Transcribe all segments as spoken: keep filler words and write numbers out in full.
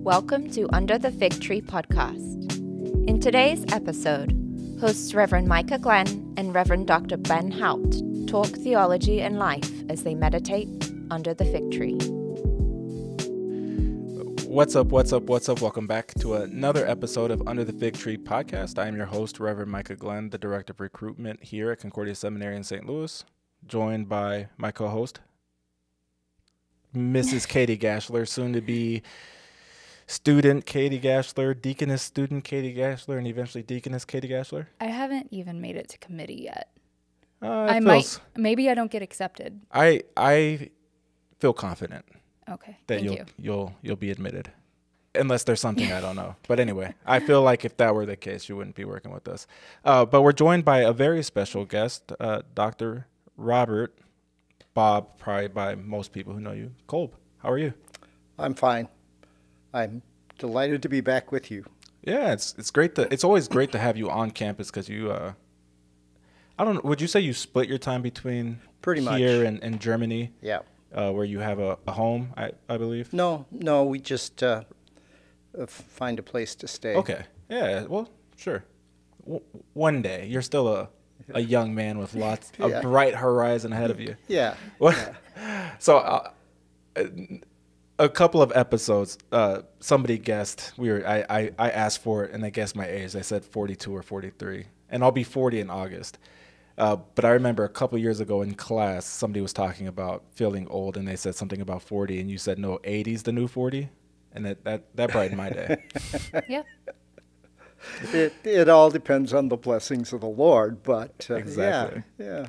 Welcome to Under the Fig Tree podcast. In today's episode, hosts Reverend Micah Glenn and Reverend Doctor Ben Haupt talk theology and life as they meditate under the fig tree. What's up, what's up, what's up? Welcome back to another episode of Under the Fig Tree podcast. I am your host, Reverend Micah Glenn, the Director of Recruitment here at Concordia Seminary in Saint Louis, joined by my co-host, Missus Katie Gashler, soon to be student Katie Gashler, deaconess student Katie Gashler, and eventually deaconess Katie Gashler. I haven't even made it to committee yet. Uh, I feels, might, maybe I don't get accepted. I I feel confident. Okay, that Thank you'll you. you'll you'll be admitted, unless there's something I don't know. But anyway, I feel like if that were the case, you wouldn't be working with us. Uh, but we're joined by a very special guest, uh, Doctor Robert Bob, probably by most people who know you, Kolb. How are you? I'm fine. I'm delighted to be back with you. Yeah, it's it's great to it's always great to have you on campus because you uh, I don't would you say you split your time between pretty much here and, and Germany? Yeah, uh, where you have a, a home, I I believe. No, no, we just uh, find a place to stay. Okay. Yeah. Well, sure. W- one day you're still a a young man with lots yeah. a bright horizon ahead of you. Yeah. Well, yeah. So. Uh, uh, A couple of episodes, uh, somebody guessed, we were, I, I, I asked for it, and they guessed my age. They said forty-two or forty-three, and I'll be forty in August. Uh, but I remember a couple years ago in class, somebody was talking about feeling old, and they said something about forty, and you said, no, eighty's the new forty, and that, that, that brightened my day. Yeah. It, it all depends on the blessings of the Lord, but uh, exactly. yeah. yeah.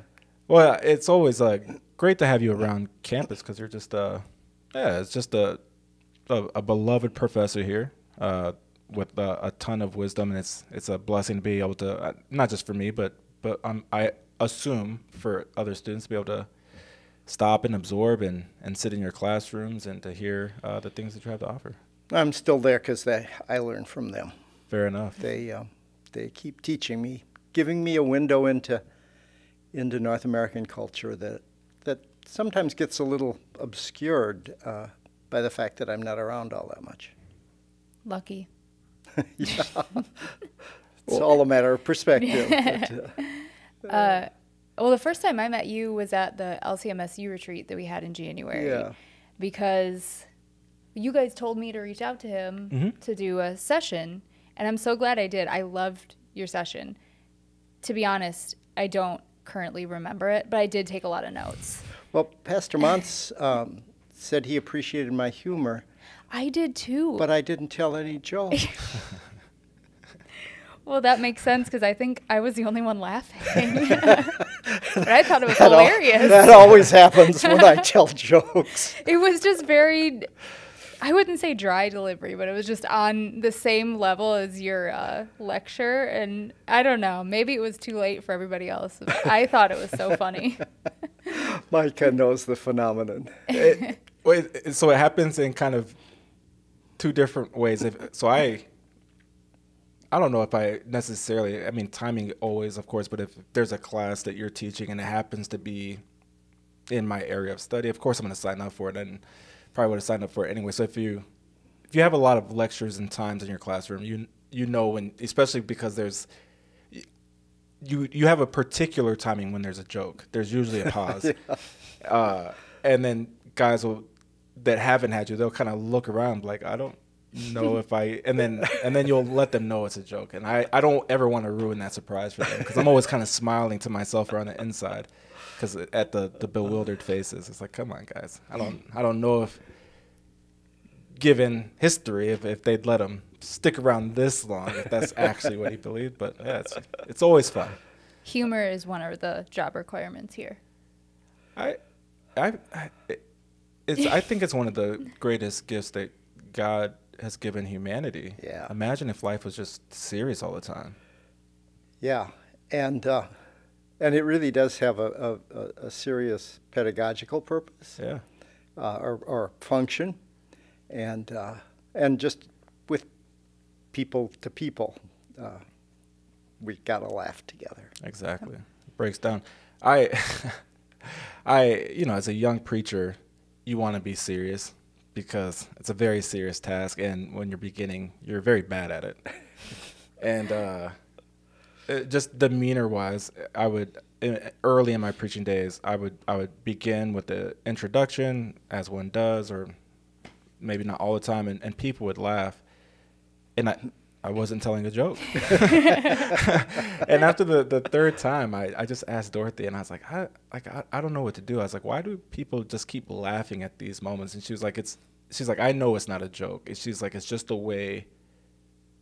Well, it's always uh, great to have you around campus because you're just... Uh, Yeah, it's just a, a a beloved professor here uh, with uh, a ton of wisdom, and it's it's a blessing to be able to uh, not just for me, but but um, I assume for other students to be able to stop and absorb and and sit in your classrooms and to hear uh, the things that you have to offer. I'm still there because I learn from them. Fair enough. They um, they keep teaching me, giving me a window into into North American culture that that. sometimes gets a little obscured uh, by the fact that I'm not around all that much. Lucky. yeah. It's all a matter of perspective. but, uh, uh, well, the first time I met you was at the L C M S U retreat that we had in January. Yeah. Because you guys told me to reach out to him mm-hmm. to do a session, and I'm so glad I did. I loved your session. To be honest, I don't currently remember it, but I did take a lot of notes. Well, Pastor Montz um, said he appreciated my humor. I did too. But I didn't tell any jokes. Well, that makes sense because I think I was the only one laughing. But I thought it was that hilarious. Al- that always happens when I tell jokes. It was just very, I wouldn't say dry delivery, but it was just on the same level as your uh, lecture. And I don't know, maybe it was too late for everybody else. But I thought it was so funny. Micah knows the phenomenon. It, it, so it happens in kind of two different ways. If, so I, I don't know if I necessarily, I mean, timing always, of course, but if there's a class that you're teaching and it happens to be in my area of study, of course I'm going to sign up for it and probably would have signed up for it anyway. So if you, if you have a lot of lectures and times in your classroom, you, you know, when, especially because there's, You you have a particular timing when there's a joke. There's usually a pause. yeah. uh, and then guys will that haven't had you, they'll kind of look around like, I don't know if I... And then and then you'll let them know it's a joke. And I, I don't ever want to ruin that surprise for them because I'm always kind of smiling to myself around the inside because at the, the bewildered faces. It's like, come on, guys. I don't, I don't know if, given history, if, if they'd let them stick around this long, if that's actually what he believed, but yeah, it's, it's always fun. Humor is one of the job requirements here. I, I, it's, I think it's one of the greatest gifts that God has given humanity. Yeah. Imagine if life was just serious all the time. Yeah, and uh, and it really does have a, a, a serious pedagogical purpose. Yeah. Uh, or, or function, and uh, and just with people to people, uh, we gotta laugh together. Exactly. It breaks down. I, I, you know, as a young preacher, you want to be serious, because it's a very serious task, and when you're beginning, you're very bad at it. And uh, it, just demeanor-wise, I would in, early in my preaching days, I would I would begin with the introduction, as one does, or maybe not all the time, and, and people would laugh, and I I wasn't telling a joke. And after the, the third time, I, I just asked Dorothy, and I was like, I, like I, I don't know what to do. I was like, why do people just keep laughing at these moments? And she was like, it's, she's like, I know it's not a joke. And she's like, it's just the way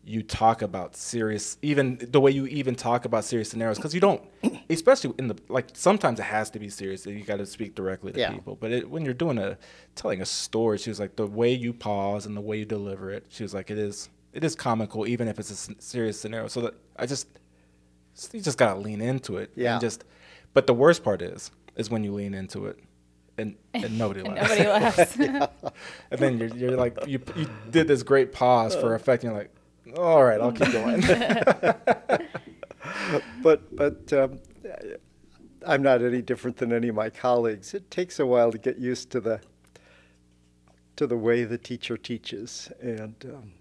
you talk about serious, even the way you even talk about serious scenarios. Because you don't, especially in the, like sometimes it has to be serious. You got to speak directly to yeah. people. But it, when you're doing a, telling a story, she was like, the way you pause and the way you deliver it, she was like, it is. It is comical, even if it's a serious scenario. So that I just, you just gotta lean into it. Yeah. And just, but the worst part is, is when you lean into it, and, and nobody and laughs. Nobody laughs. Yeah. And then you're you're like you you did this great pause for effect. And you're like, all right, I'll keep going. but but um, I'm not any different than any of my colleagues. It takes a while to get used to the to the way the teacher teaches, and. Um,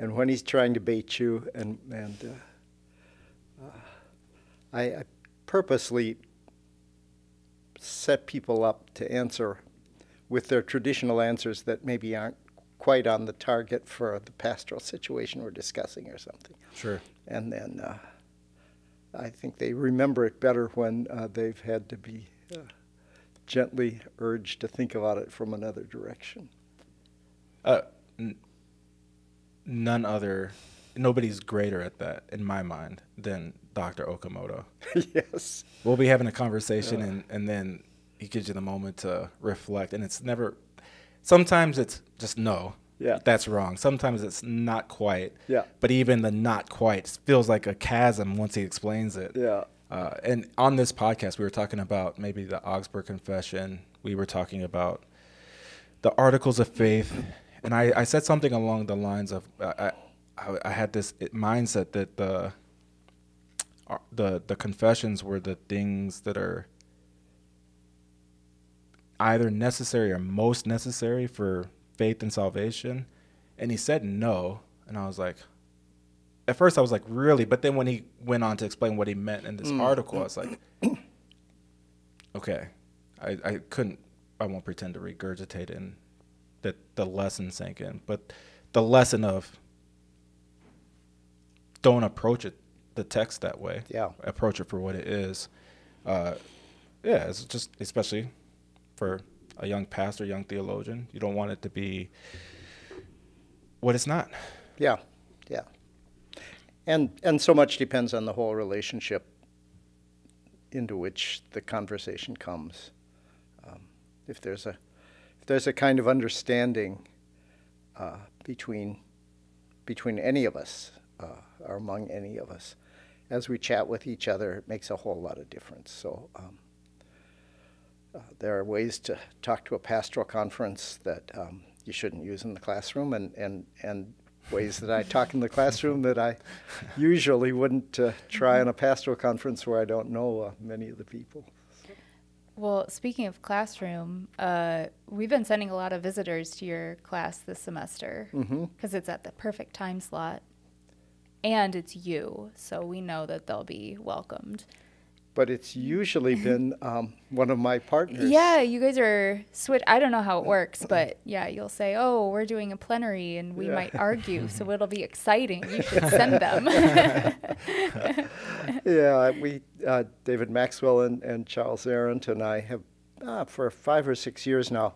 And when he's trying to bait you, and and uh, uh, I, I purposely set people up to answer with their traditional answers that maybe aren't quite on the target for the pastoral situation we're discussing or something. Sure. And then uh, I think they remember it better when uh, they've had to be uh, gently urged to think about it from another direction. Uh. N None other, nobody's greater at that, in my mind, than Doctor Okamoto. Yes. We'll be having a conversation, yeah. and, and then he gives you the moment to reflect. And it's never, sometimes it's just no, yeah. that's wrong. Sometimes it's not quite. Yeah. But even the not quite feels like a chasm once he explains it. Yeah. Uh, and on this podcast, we were talking about maybe the Augsburg Confession. We were talking about the Articles of Faith. And I, I said something along the lines of uh, I, I had this mindset that the uh, the the confessions were the things that are either necessary or most necessary for faith and salvation. And he said no, and I was like, at first I was like, really? But then when he went on to explain what he meant in this mm. article, I was like, okay, I, I couldn't, I won't pretend to regurgitate it. And, that the lesson sank in, but the lesson of don't approach it, the text that way. Yeah. Approach it for what it is. Uh, yeah, it's just, especially for a young pastor, young theologian, you don't want it to be what it's not. Yeah, yeah. And, and so much depends on the whole relationship into which the conversation comes. Um, if there's a There's a kind of understanding uh, between between any of us, uh, or among any of us, as we chat with each other. It makes a whole lot of difference. So um, uh, there are ways to talk to a pastoral conference that um, you shouldn't use in the classroom, and and and ways that I talk in the classroom that I usually wouldn't uh, try in a pastoral conference where I don't know uh, many of the people. Well, speaking of classroom, uh, we've been sending a lot of visitors to your class this semester because mm-hmm. it's at the perfect time slot, and it's you, so we know that they'll be welcomed. But it's usually been um, one of my partners. Yeah, you guys are switch. I don't know how it works, but yeah, you'll say, oh, we're doing a plenary, and we yeah. might argue, so it'll be exciting. You should send them. Yeah, we, uh, David Maxwell and, and Charles Arendt and I have, uh, for five or six years now,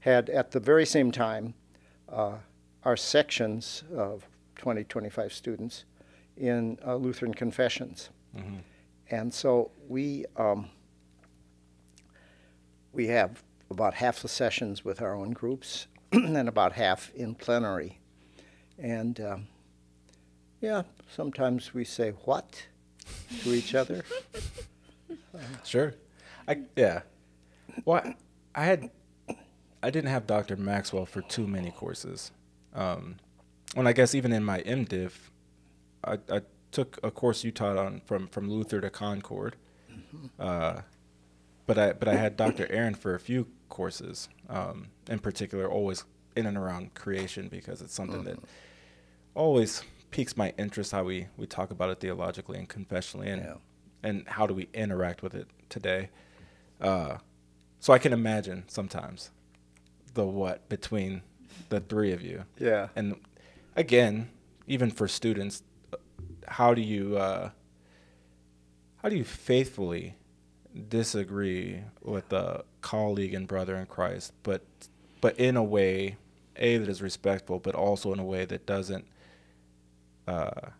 had at the very same time uh, our sections of twenty, twenty-five students in uh, Lutheran Confessions. Mm-hmm. And so we um, we have about half the sessions with our own groups and about half in plenary. And um, yeah, sometimes we say what to each other. Uh, sure. I, yeah. Well, I had I didn't have Doctor Maxwell for too many courses. Um, and I guess even in my MDiv, I. I took a course you taught on from, from Luther to Concord. Uh, but I but I had Doctor Aaron for a few courses, um, in particular, always in and around creation, because it's something mm-hmm. that always piques my interest, how we, we talk about it theologically and confessionally, and yeah. and how do we interact with it today. Uh, so I can imagine sometimes the what between the three of you. Yeah. And again, even for students, how do you uh, how do you faithfully disagree with a colleague and brother in Christ, but but in a way, A, that is respectful, but also in a way that doesn't uh,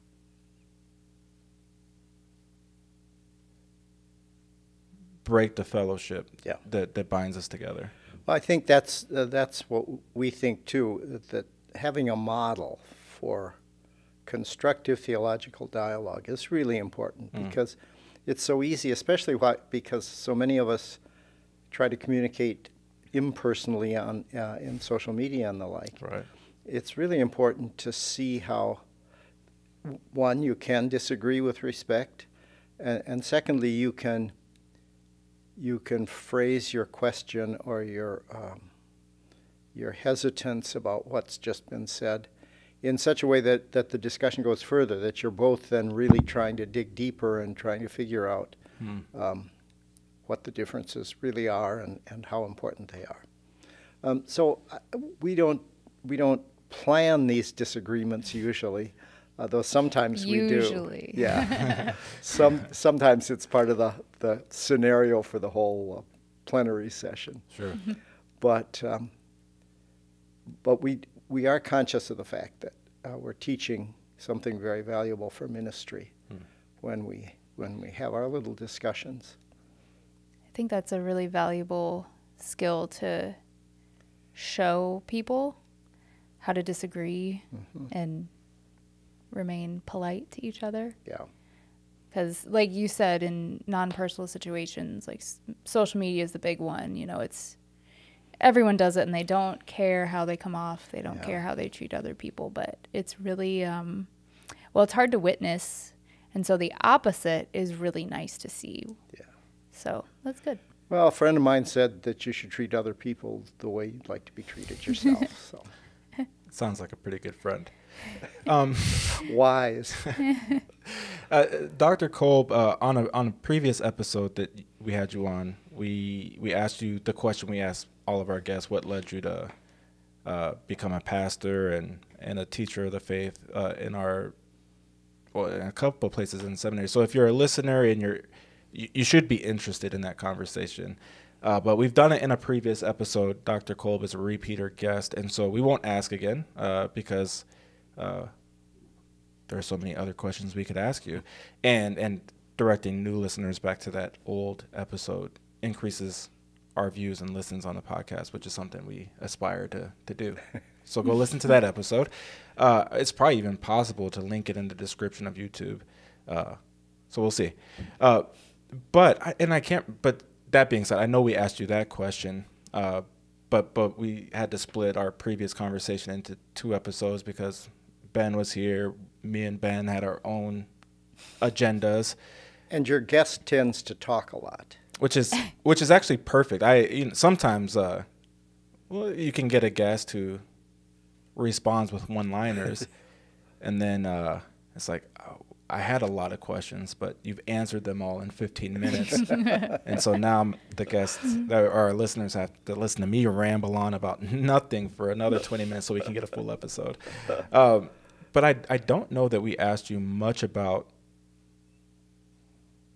break the fellowship yeah. that that binds us together? Well, I think that's uh, that's what we think too. That having a model for constructive theological dialogue is really important, mm. because it's so easy, especially why, because so many of us try to communicate impersonally on uh, in social media and the like. Right. It's really important to see how, one, you can disagree with respect, and, and secondly, you can you can phrase your question or your um, your hesitance about what's just been said in such a way that, that the discussion goes further, that you're both then really trying to dig deeper and trying to figure out hmm. um, what the differences really are and, and how important they are. Um, so uh, we don't we don't plan these disagreements usually, uh, though sometimes usually. we do. Usually. Yeah. Some, sometimes it's part of the, the scenario for the whole uh, plenary session. Sure. But, um, but we... we are conscious of the fact that uh, we're teaching something very valuable for ministry hmm. when we when we have our little discussions. I think that's a really valuable skill to show people, how to disagree mm-hmm. and remain polite to each other. Yeah. Because like you said, in non-personal situations, like s social media is the big one, you know, it's everyone does it, and they don't care how they come off. They don't yeah. care how they treat other people. But it's really, um, well, it's hard to witness. And so the opposite is really nice to see. Yeah. So that's good. Well, a friend of mine said that you should treat other people the way you'd like to be treated yourself. So. Sounds like a pretty good friend. Um, Wise. uh, Doctor Kolb, uh, on, a, on a previous episode that we had you on, we, we asked you the question we asked all of our guests, what led you to uh, become a pastor and, and a teacher of the faith uh, in our, well, in a couple of places in seminary. So if you're a listener and you're, you, you should be interested in that conversation. Uh, but we've done it in a previous episode. Doctor Kolb is a repeater guest, and so we won't ask again uh, because uh, there are so many other questions we could ask you. And, and directing new listeners back to that old episode increases our views and listens on the podcast, which is something we aspire to, to do. So go listen to that episode. Uh, it's probably even possible to link it in the description of YouTube. Uh, so we'll see. Uh, but, I, and I can't, but that being said, I know we asked you that question, uh, but, but we had to split our previous conversation into two episodes because Ben was here. Me and Ben had our own agendas. And your guest tends to talk a lot. Which is which is actually perfect. I you know, sometimes uh, well, you can get a guest who responds with one-liners, and then uh, it's like, oh, I had a lot of questions, but you've answered them all in fifteen minutes, and so now the guests, our listeners, have to listen to me ramble on about nothing for another twenty minutes, so we can get a full episode. Um, but I I don't know that we asked you much about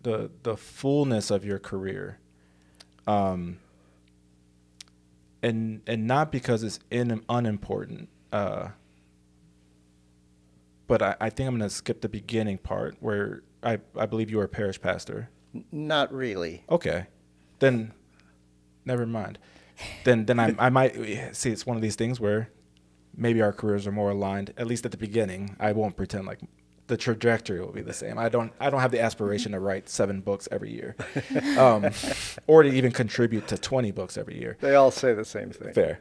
the the fullness of your career, um, and and not because it's in, unimportant, uh, but I, I think I'm going to skip the beginning part where I, I believe you were a parish pastor. Not really. Okay, then never mind. Then then I, I might see it's one of these things where maybe our careers are more aligned, at least at the beginning. I won't pretend like the trajectory will be the same. I don't, I don't have the aspiration to write seven books every year, um, or to even contribute to twenty books every year. They all say the same thing. Fair.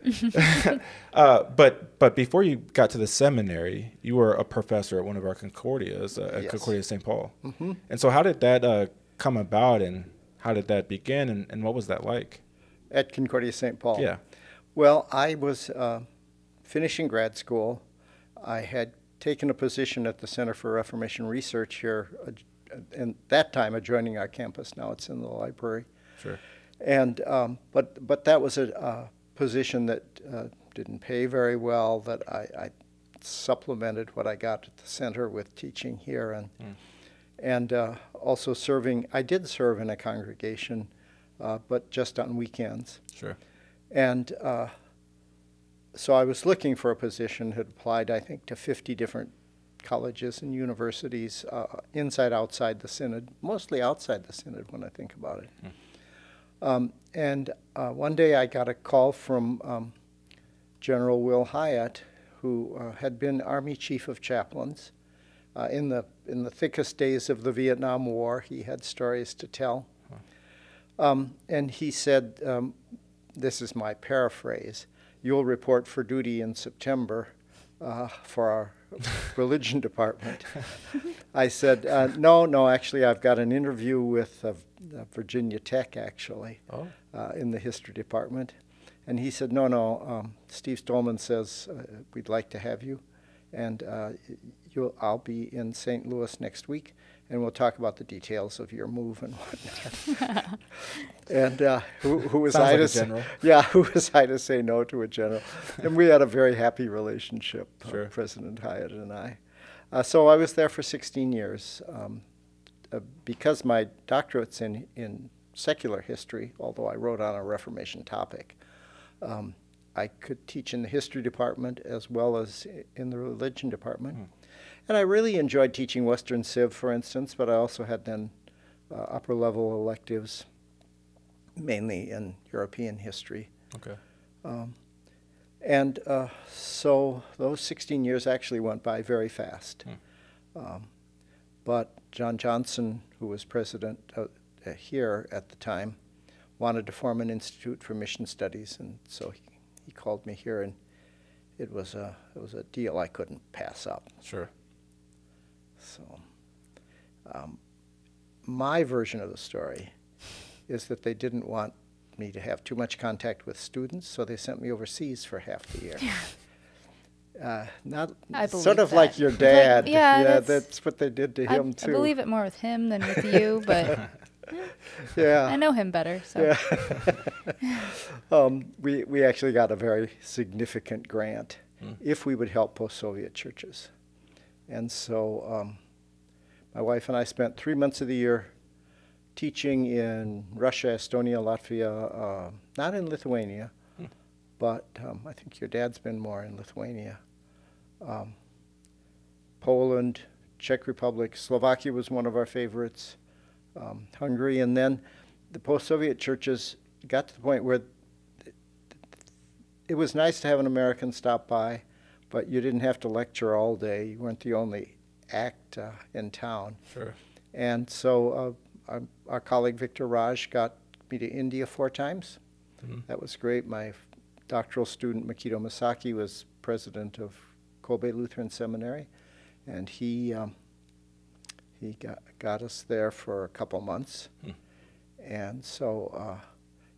uh, but, but before you got to the seminary, you were a professor at one of our Concordias, uh, at yes. Concordia Saint Paul. Mm-hmm. And so how did that uh, come about, and how did that begin, and, and what was that like? at Concordia Saint Paul. Yeah. Well, I was uh, finishing grad school. I had taken a position at the Center for Reformation Research here, uh, and that time adjoining our campus. Now it's in the library. Sure. And um, but but that was a uh, position that uh, didn't pay very well. That I, I supplemented what I got at the center with teaching here, and mm. and uh, also serving. I did serve in a congregation, uh, but just on weekends. Sure. And uh, so I was looking for a position, had applied, I think, to fifty different colleges and universities, uh, inside, outside the synod, mostly outside the synod when I think about it. Mm. Um, and uh, one day I got a call from um, General Will Hyatt, who uh, had been Army Chief of Chaplains. Uh, in the in the thickest days of the Vietnam War, he had stories to tell. Huh. Um, and he said, um, this is my paraphrase, "You'll report for duty in September uh, for our religion department." I said, uh, no, no, actually, I've got an interview with uh, Virginia Tech, actually, oh. uh, in the history department. And he said, no, no, um, Steve Stolman says uh, we'd like to have you, and uh, you'll, I'll be in Saint Louis next week, and we'll talk about the details of your move and whatnot. And uh, who, who was I to say, yeah, who was I to say no to a general? And we had a very happy relationship, sure. uh, President Hyatt and I. Uh, so I was there for sixteen years. Um, uh, because my doctorate's in, in secular history, although I wrote on a Reformation topic, um, I could teach in the history department as well as in the religion department. Mm. And I really enjoyed teaching Western Civ, for instance, but I also had then uh, upper-level electives, mainly in European history. Okay. Um, and uh, so those sixteen years actually went by very fast. Hmm. Um, but John Johnson, who was president uh, here at the time, wanted to form an institute for mission studies, and so he, he called me here, and it was a it was a deal I couldn't pass up. Sure. So um, my version of the story is that they didn't want me to have too much contact with students, so they sent me overseas for half the year. Yeah. Uh, not I sort of that. Like your dad. Like, yeah, yeah that's, that's what they did to I, him too. I believe it more with him than with you, but yeah, I know him better. So yeah. um, we we actually got a very significant grant mm. if we would help post-Soviet churches. And so um, my wife and I spent three months of the year teaching in Russia, Estonia, Latvia, uh, not in Lithuania, hmm. but um, I think your dad's been more in Lithuania, um, Poland, Czech Republic, Slovakia was one of our favorites, um, Hungary, and then the post-Soviet churches got to the point where th it was nice to have an American stop by, but you didn't have to lecture all day. You weren't the only act uh, in town. Sure. And so uh, our, our colleague Victor Raj got me to India four times. Mm-hmm. That was great. My doctoral student Makito Masaki was president of Kobe Lutheran Seminary, and he um, he got, got us there for a couple months. Mm. And so uh,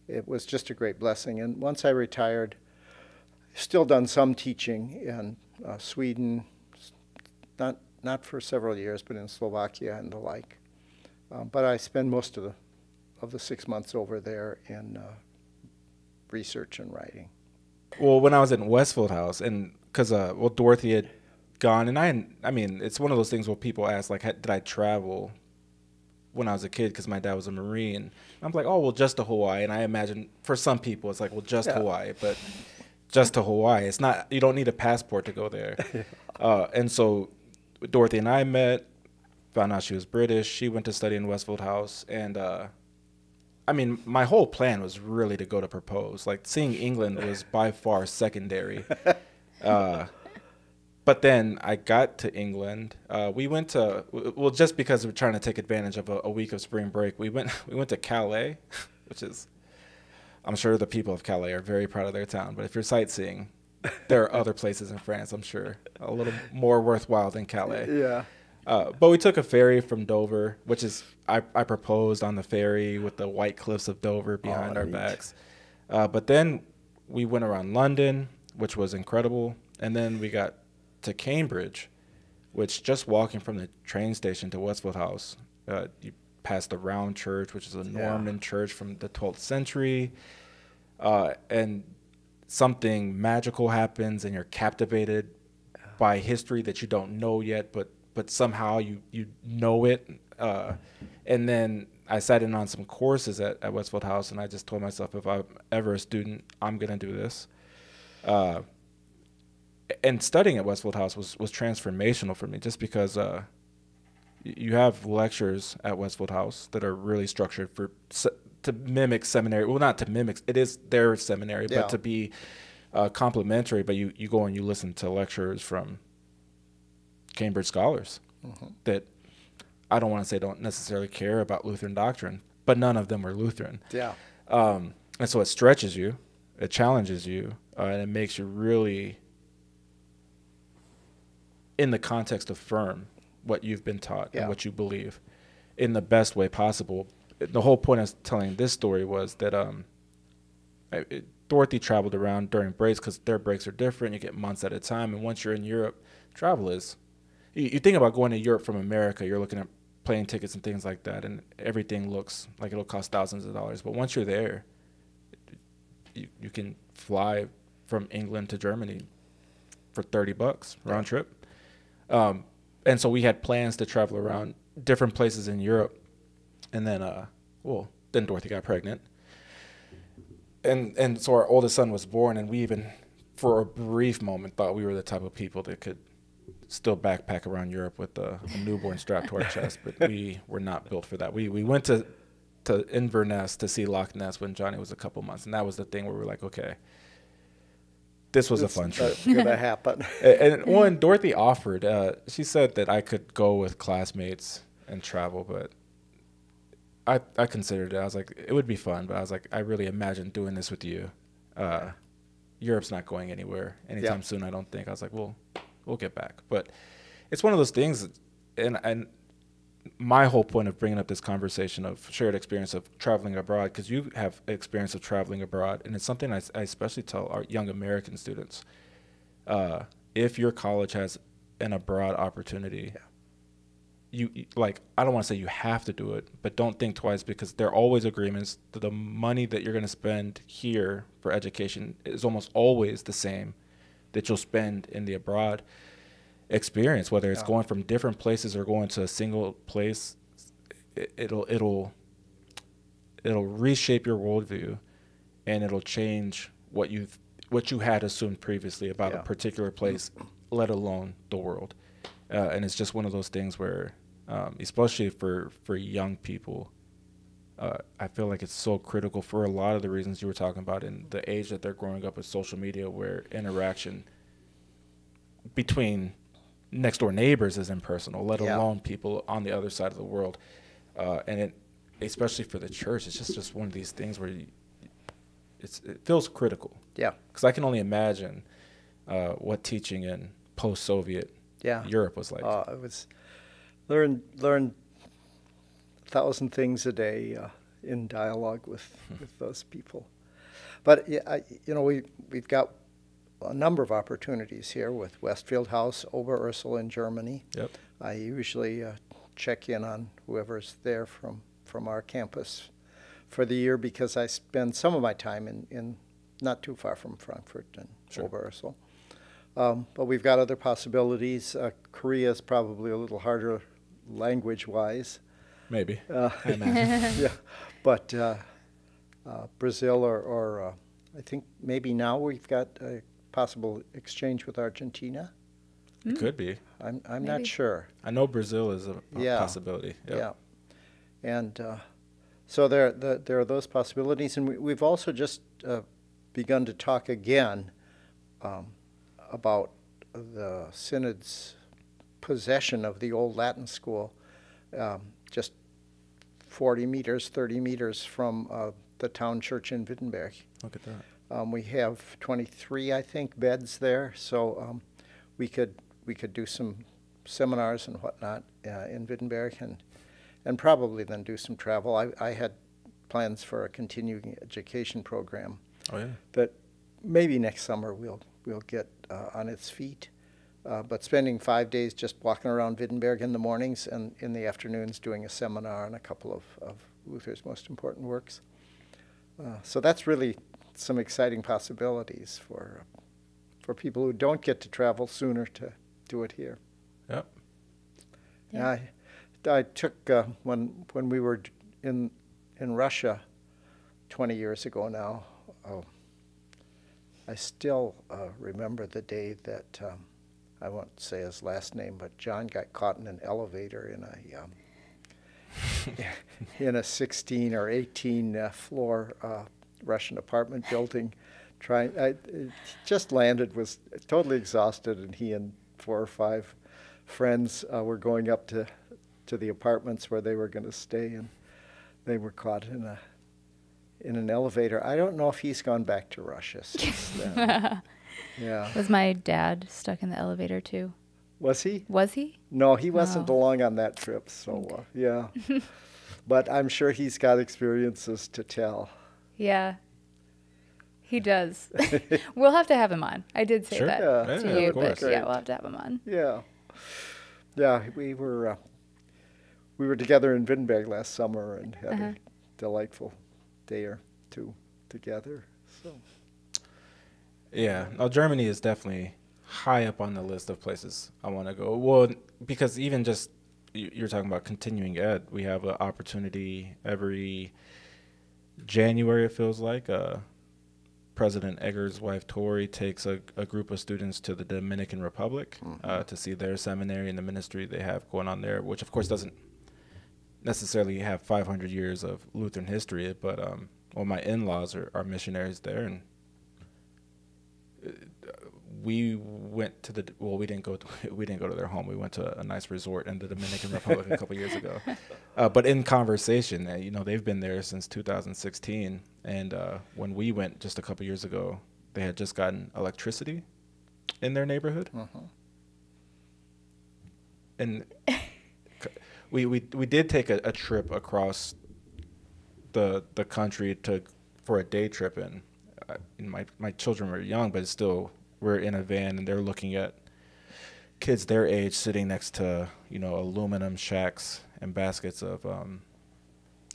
it was just a great blessing. And once I retired, still done some teaching in uh, Sweden, not not for several years, but in Slovakia and the like. Uh, but I spend most of the of the six months over there in uh, research and writing. Well, when I was in Westfield House, and because uh, well, Dorothy had gone, and I hadn't, I mean, it's one of those things where people ask like, did I travel when I was a kid because my dad was a Marine? I'm like, oh well, just to Hawaii, and I imagine for some people it's like, well, just yeah. Hawaii, but. Just to Hawaii. It's not, you don't need a passport to go there. Uh, and so Dorothy and I met, found out she was British. She went to study in Westfield House. And uh, I mean, my whole plan was really to go to Propose. Like seeing England was by far secondary. Uh, but then I got to England. Uh, we went to, well, just because we were trying to take advantage of a, a week of spring break, we went, we went to Calais, which is, I'm sure the people of Calais are very proud of their town, but if you're sightseeing, there are other places in France, I'm sure, a little more worthwhile than Calais. Yeah. Uh, but we took a ferry from Dover, which is, I, I proposed on the ferry with the white cliffs of Dover behind oh, our neat. backs. Uh, but then we went around London, which was incredible. And then we got to Cambridge, which just walking from the train station to Westfield House, uh, you pass the Round Church, which is a Norman yeah. church from the twelfth century. Uh, and something magical happens and you're captivated yeah. by history that you don't know yet, but but somehow you, you know it. Uh, and then I sat in on some courses at, at Westfield House, and I just told myself, if I'm ever a student, I'm going to do this. Uh, and studying at Westfield House was, was transformational for me, just because uh, you have lectures at Westfield House that are really structured for se to mimic seminary. Well, not to mimic, it is their seminary, yeah. but to be uh, complimentary. But you, you go and you listen to lectures from Cambridge scholars mm-hmm. that I don't want to say don't necessarily care about Lutheran doctrine, but none of them were Lutheran. Yeah. Um, and so it stretches you, it challenges you, uh, and it makes you really, in the context, affirm what you've been taught yeah. and what you believe in the best way possible. The whole point of telling this story was that um, it, Dorothy traveled around during breaks because their breaks are different. You get months at a time. And once you're in Europe, travel is. You think about going to Europe from America, you're looking at plane tickets and things like that, and everything looks like it'll cost thousands of dollars. But once you're there, you, you can fly from England to Germany for thirty bucks round yeah. trip. Um, and so we had plans to travel around different places in Europe. And then, uh, well, then Dorothy got pregnant. And, and so our oldest son was born, and we even, for a brief moment, thought we were the type of people that could still backpack around Europe with a, a newborn strapped to our chest, but we were not built for that. We we went to to Inverness to see Loch Ness when Johnny was a couple months, and that was the thing where we were like, okay, this was it's a fun trip. Gonna happen. And, and when Dorothy offered, uh, she said that I could go with classmates and travel, but I I considered it. I was like, it would be fun, but I was like, I really imagine doing this with you. Uh, Europe's not going anywhere anytime yeah. soon, I don't think. I was like, well, we'll get back. But it's one of those things, and and my whole point of bringing up this conversation of shared experience of traveling abroad, because you have experience of traveling abroad, and it's something I, I especially tell our young American students. Uh, if your college has an abroad opportunity, yeah. you like I don't want to say you have to do it, but don't think twice, because there are always agreements that the money that you're going to spend here for education is almost always the same that you'll spend in the abroad experience, whether it's yeah. going from different places or going to a single place. It'll it'll it'll reshape your worldview, and it'll change what you what you had assumed previously about yeah. a particular place, let alone the world. Uh, and it's just one of those things where, um, especially for for young people, uh, I feel like it's so critical for a lot of the reasons you were talking about, in the age that they're growing up with social media, where interaction between next door neighbors is impersonal, let yeah. alone people on the other side of the world. Uh, and it, especially for the church, it's just, just one of these things where you, it's, it feels critical. Yeah. Because I can only imagine uh, what teaching in post-Soviet yeah. Europe was like. Uh, it was learn, learn. thousand things a day uh, in dialogue with, with those people. But, uh, you know, we, we've got a number of opportunities here with Westfield House, Oberursel in Germany. Yep. I usually uh, check in on whoever's there from, from our campus for the year, because I spend some of my time in, in not too far from Frankfurt and sure. Oberursel. Um, but we've got other possibilities. Uh, Korea is probably a little harder language-wise. Maybe. Uh, yeah, but uh, uh, Brazil or, or uh, I think maybe now we've got a possible exchange with Argentina. It mm. could be. I'm I'm maybe. not sure. I know Brazil is a, a yeah. possibility. Yep. Yeah, and uh, so there the, there are those possibilities, and we, we've also just uh, begun to talk again um, about the synod's possession of the old Latin school. Um, just forty meters, thirty meters from uh, the town church in Wittenberg. Look at that. Um, we have twenty-three, I think, beds there, so um, we could we could do some seminars and whatnot uh, in Wittenberg, and and probably then do some travel. I, I had plans for a continuing education program oh, yeah. that maybe next summer we'll we'll get uh, on its feet. Uh, but spending five days just walking around Wittenberg in the mornings and in the afternoons doing a seminar on a couple of, of Luther's most important works. Uh, so that's really some exciting possibilities for uh, for people who don't get to travel sooner to do it here. Yep. Yeah. I, I took, uh, when when we were in in Russia twenty years ago now, oh, I still uh, remember the day that, um, I won't say his last name, but John got caught in an elevator in a um, in a sixteen or eighteen uh, floor uh, Russian apartment building, trying. I it just landed, was totally exhausted, and he and four or five friends uh, were going up to to the apartments where they were going to stay, and they were caught in a in an elevator. I don't know if he's gone back to Russia since then. Yeah. Was my dad stuck in the elevator too? Was he? Was he? No, he wasn't oh. along on that trip. So uh, yeah, but I'm sure he's got experiences to tell. Yeah, he does. We'll have to have him on. I did say sure. that yeah. to yeah, you, but yeah, we'll have to have him on. Yeah, yeah. We were uh, we were together in Wittenberg last summer and had uh -huh. a delightful day or two together. So. Yeah, no, Germany is definitely high up on the list of places I want to go. Well, because even just you're talking about continuing ed, we have an opportunity every January, it feels like. Uh, President Egger's wife, Tori, takes a, a group of students to the Dominican Republic mm-hmm. uh, to see their seminary and the ministry they have going on there, which, of course, doesn't necessarily have five hundred years of Lutheran history, but um, well, my in-laws are, are missionaries there, and we went to the well. We didn't go. To, we didn't go to their home. We went to a nice resort in the Dominican Republic a couple years ago. Uh, but in conversation, uh, you know, they've been there since two thousand sixteen. And uh, when we went just a couple years ago, they had just gotten electricity in their neighborhood. Uh-huh. And we we we did take a, a trip across the the country to for a day trip in. I, my my children were young, but still we're in a van and they're looking at kids their age sitting next to, you know, aluminum shacks and baskets of, um,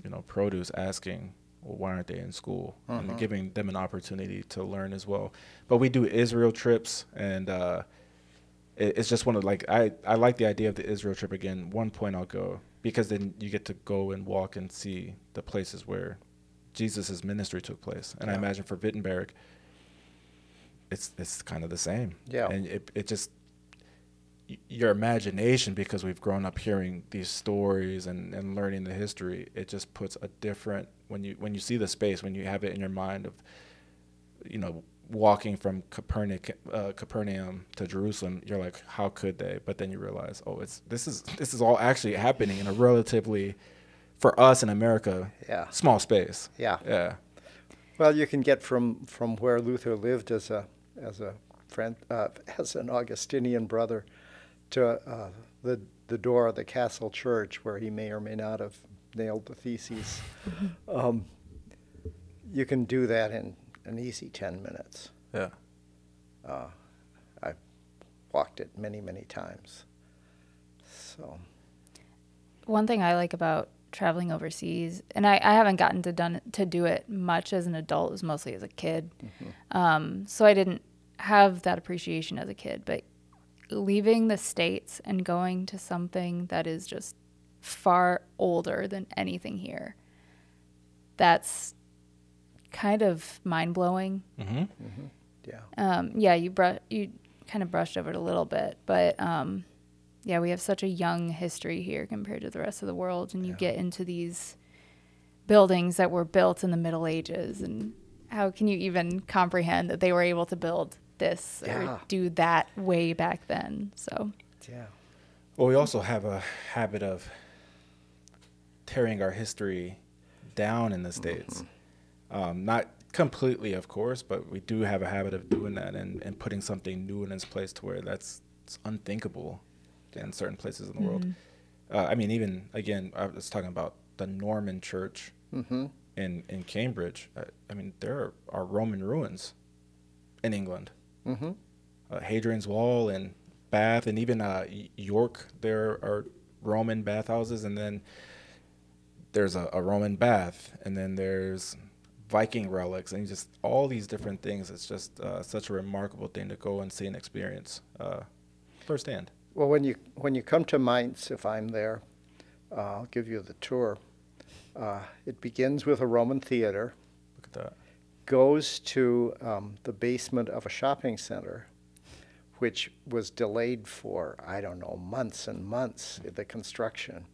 you know, produce, asking, well, why aren't they in school? Uh-huh. And giving them an opportunity to learn as well. But we do Israel trips, and uh, it, it's just one of like, I, I like the idea of the Israel trip again. One point I'll go, because then you get to go and walk and see the places where Jesus' ministry took place. And yeah. I imagine for Wittenberg, it's it's kind of the same. Yeah. And it, it just, your imagination, because we've grown up hearing these stories and, and learning the history, it just puts a different, when you when you see the space, when you have it in your mind of, you know, walking from Copernic, uh, Capernaum to Jerusalem, you're like, how could they? But then you realize, oh, it's this is this is all actually happening in a relatively, for us in America, yeah. small space. Yeah. Yeah. Well, you can get from from where Luther lived as a as a friend uh, as an Augustinian brother to uh, the the door of the castle church where he may or may not have nailed the theses. Um, you can do that in an easy ten minutes. Yeah. Uh, I walked it many many times. So. One thing I like about traveling overseas, and I, I haven't gotten to done to do it much as an adult. It was mostly as a kid, mm-hmm. um, so I didn't have that appreciation as a kid. But leaving the States and going to something that is just far older than anything here, that's kind of mind blowing. Mm-hmm. Mm-hmm. Yeah. Um, yeah. You br you kind of brushed over it a little bit, but. Um, Yeah, we have such a young history here compared to the rest of the world, and you yeah. get into these buildings that were built in the Middle Ages, and how can you even comprehend that they were able to build this yeah. or do that way back then? So, yeah. Well, we also have a habit of tearing our history down in the States. Mm-hmm. um, not completely, of course, but we do have a habit of doing that and, and putting something new in its place to where that's it's unthinkable. In certain places in the mm-hmm. world. Uh, I mean, even, again, I was talking about the Norman Church. Mm-hmm. in, in Cambridge, I, I mean, there are Roman ruins in England. Mm-hmm. uh, Hadrian's Wall and Bath and even uh, York, there are Roman bathhouses, and then there's a, a Roman bath, and then there's Viking relics, and just all these different things. It's just uh, such a remarkable thing to go and see and experience uh, firsthand. Well, when you when you come to Mainz, if I'm there, uh, I'll give you the tour. Uh, it begins with a Roman theater. Look at that. Goes to um, the basement of a shopping center, which was delayed for, I don't know, months and months, the construction.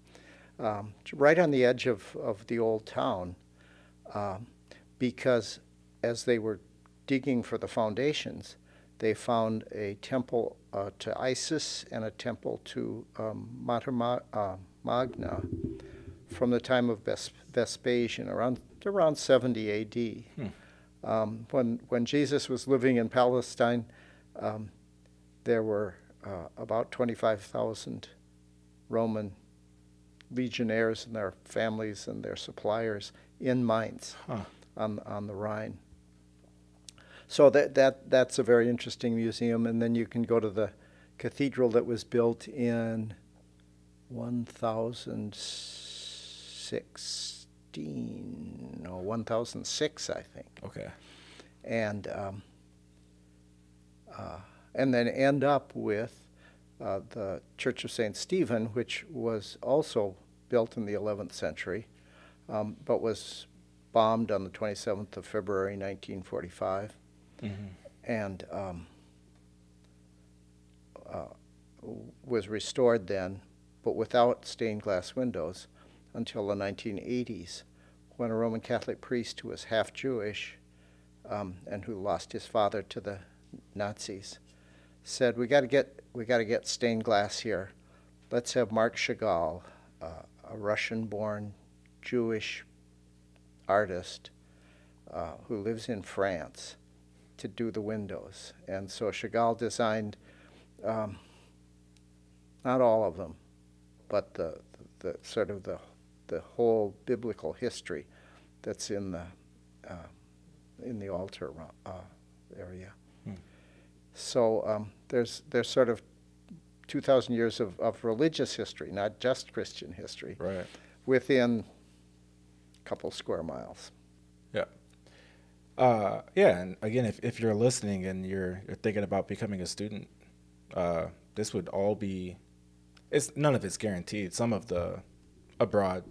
Um, right on the edge of, of the old town, um, because as they were digging for the foundations, they found a temple uh, to Isis and a temple to um, Mater Ma uh, Magna from the time of Ves Vespasian, around around seventy A D Hmm. Um, when, when Jesus was living in Palestine, um, there were uh, about twenty-five thousand Roman legionnaires and their families and their suppliers in Mainz, huh. on, on the Rhine. So that, that, that's a very interesting museum. And then you can go to the cathedral that was built in ten sixteen, or ten oh six, I think. Okay. And, um, uh, and then end up with Uh, the Church of Saint Stephen, which was also built in the eleventh century, um, but was bombed on the twenty-seventh of February, nineteen forty-five. Mm-hmm. And um, uh, was restored then, but without stained glass windows until the nineteen eighties, when a Roman Catholic priest who was half Jewish um, and who lost his father to the Nazis said, we got to get we got to get stained glass here. Let's have Marc Chagall, uh, a Russian-born Jewish artist uh, who lives in France, to do the windows. And so Chagall designed um, not all of them, but the, the sort of the the whole biblical history that's in the uh, in the altar uh, area. So um, there's there's sort of two thousand years of, of religious history, not just Christian history, right, within a couple square miles. Yeah. Uh, yeah, and again, if, if you're listening and you're, you're thinking about becoming a student, uh, this would all be, it's none of it's guaranteed. Some of the abroad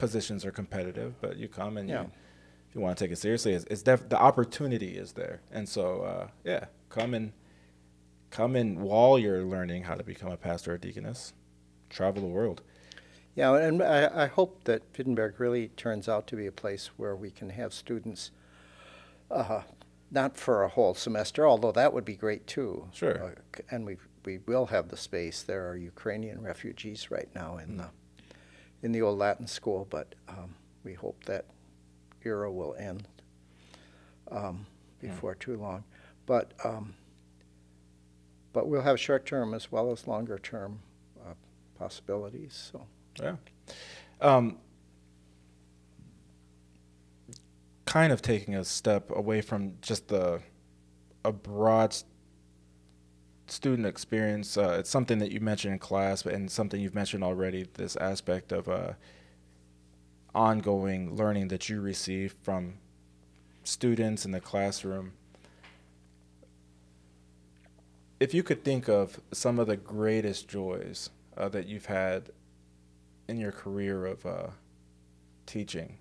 positions are competitive, but you come and yeah. you, if you want to take it seriously, it's, it's def the opportunity is there. And so, uh, yeah. Come and come in while you're learning how to become a pastor or deaconess. Travel the world. Yeah, and I, I hope that Wittenberg really turns out to be a place where we can have students, uh, not for a whole semester, although that would be great too. Sure. Uh, and we we will have the space. There are Ukrainian refugees right now in mm. the in the old Latin school, but um, we hope that era will end um, before mm. too long. But, um, but we'll have short-term as well as longer-term uh, possibilities. So yeah. Um, kind of taking a step away from just the a broad student experience, uh, it's something that you mentioned in class and something you've mentioned already, this aspect of uh, ongoing learning that you receive from students in the classroom. If you could think of some of the greatest joys uh, that you've had in your career of uh, teaching,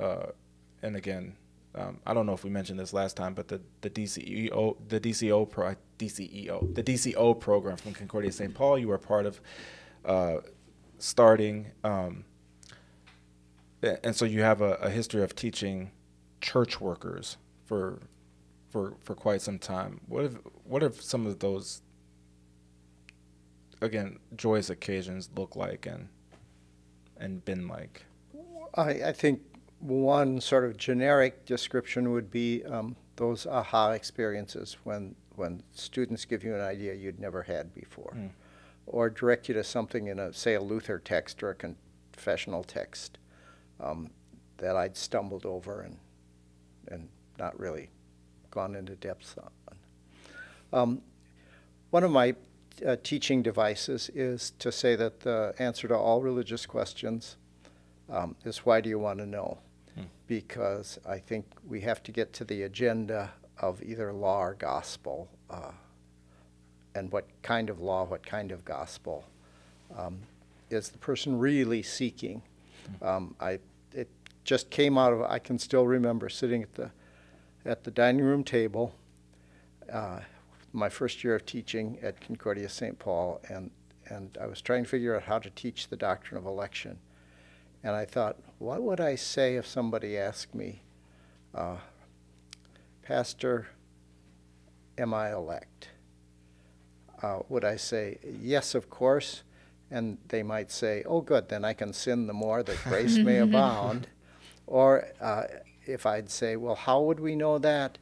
uh, and again, um, I don't know if we mentioned this last time, but the the D C E O the D C O pro D C E O the D C O program from Concordia Saint Paul, you were part of uh, starting, um, and so you have a, a history of teaching church workers for. For, for quite some time. What have, what have some of those, again, joyous occasions look like and and been like? I, I think one sort of generic description would be um, those aha experiences when, when students give you an idea you'd never had before, mm. or direct you to something in, a, say, a Luther text or a confessional text um, that I'd stumbled over and, and not really gone into depth on. Um, one of my uh, teaching devices is to say that the answer to all religious questions um, is, why do you want to know? Hmm. Because I think we have to get to the agenda of either law or gospel, uh, and what kind of law, what kind of gospel um, is the person really seeking. Um, I, it just came out of, I can still remember sitting at the, at the dining room table uh, my first year of teaching at Concordia Saint Paul, and, and I was trying to figure out how to teach the doctrine of election. And I thought, what would I say if somebody asked me, uh, Pastor, am I elect? Uh, would I say, yes, of course? And they might say, oh, good, then I can sin the more that grace may abound. Or uh, if I'd say, well, how would we know that?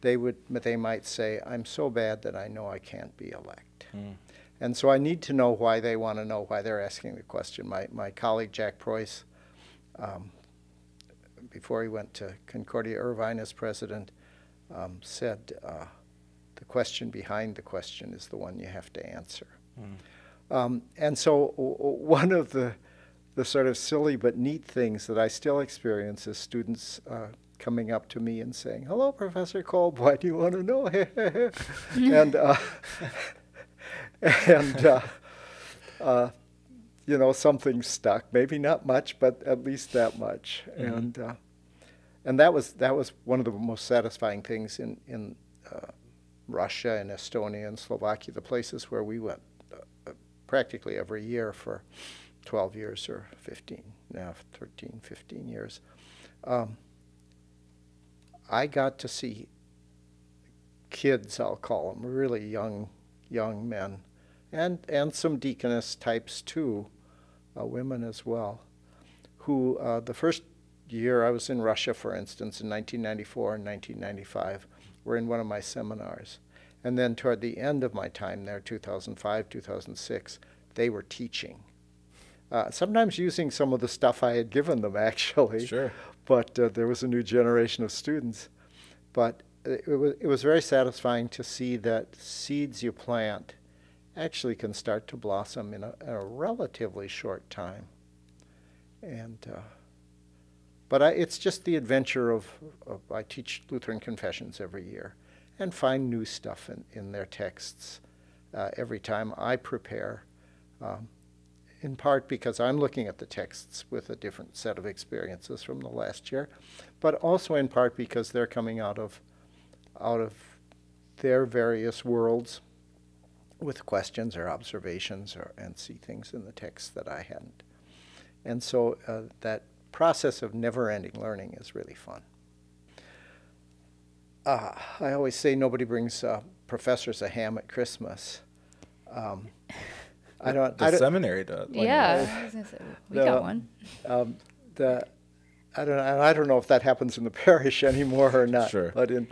They, would, they might say, I'm so bad that I know I can't be elect. Mm. And so I need to know why they want to know why they're asking the question. My, my colleague, Jack Preuss, um, before he went to Concordia Irvine as president, um, said, uh, the question behind the question is the one you have to answer. Mm. Um, and so one of the, the sort of silly but neat things that I still experience is students uh, coming up to me and saying, hello, Professor Kolb, why do you want to know? and uh, and uh, uh, you know, something stuck. Maybe not much, but at least that much. Mm-hmm. And uh, and that was that was one of the most satisfying things in in uh, Russia and Estonia and Slovakia, the places where we went uh, practically every year for twelve years or fifteen, now thirteen, fifteen years. Um, I got to see kids, I'll call them, really young. young men, and, and some deaconess types too, uh, women as well, who uh, the first year I was in Russia, for instance, in nineteen ninety-four and nineteen ninety-five, were in one of my seminars. And then toward the end of my time there, two thousand five, two thousand six, they were teaching. Uh, sometimes using some of the stuff I had given them, actually. Sure. But uh, there was a new generation of students. But It was, it was very satisfying to see that seeds you plant actually can start to blossom in a, in a relatively short time. And, uh, but I, it's just the adventure of, of, I teach Lutheran confessions every year and find new stuff in, in their texts uh, every time I prepare, um, in part because I'm looking at the texts with a different set of experiences from the last year, but also in part because they're coming out of out of their various worlds with questions or observations, or, and see things in the text that I hadn't. And so uh, that process of never-ending learning is really fun. Uh, I always say nobody brings uh, professors a ham at Christmas. Um, I don't, the I don't, seminary does. Yeah, like, we the, got one. Um, the, I don't, and I don't know if that happens in the parish anymore or not, sure. But in,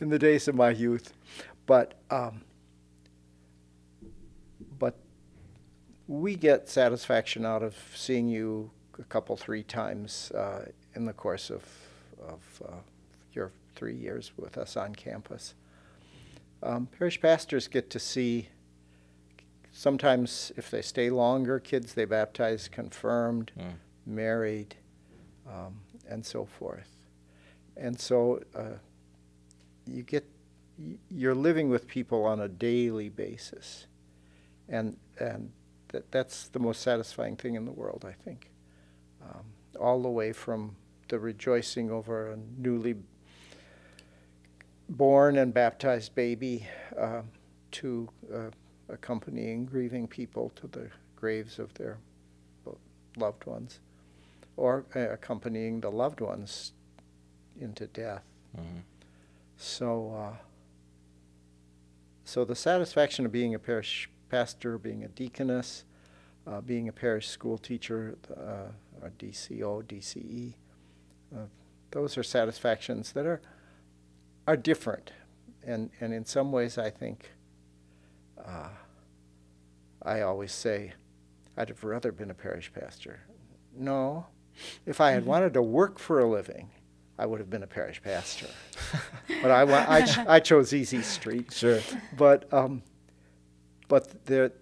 in the days of my youth. But, um, but we get satisfaction out of seeing you a couple, three times uh, in the course of, of uh, your three years with us on campus. Um, parish pastors get to see, sometimes if they stay longer, kids they baptize, confirmed, mm. married, Um, and so forth. And so uh, you get, you're living with people on a daily basis. And, and that, that's the most satisfying thing in the world, I think. Um, all the way from the rejoicing over a newly born and baptized baby uh, to uh, accompanying grieving people to the graves of their loved ones, or uh, accompanying the loved ones into death. Mm-hmm. So uh, so the satisfaction of being a parish pastor, being a deaconess, uh, being a parish school teacher, uh, or D C O, D C E, uh, those are satisfactions that are, are different. And, and in some ways, I think, uh, I always say, I'd have rather been a parish pastor. No. If I had wanted to work for a living, I would have been a parish pastor. But I, I, ch I chose Easy Street. Sure. But, um, but there,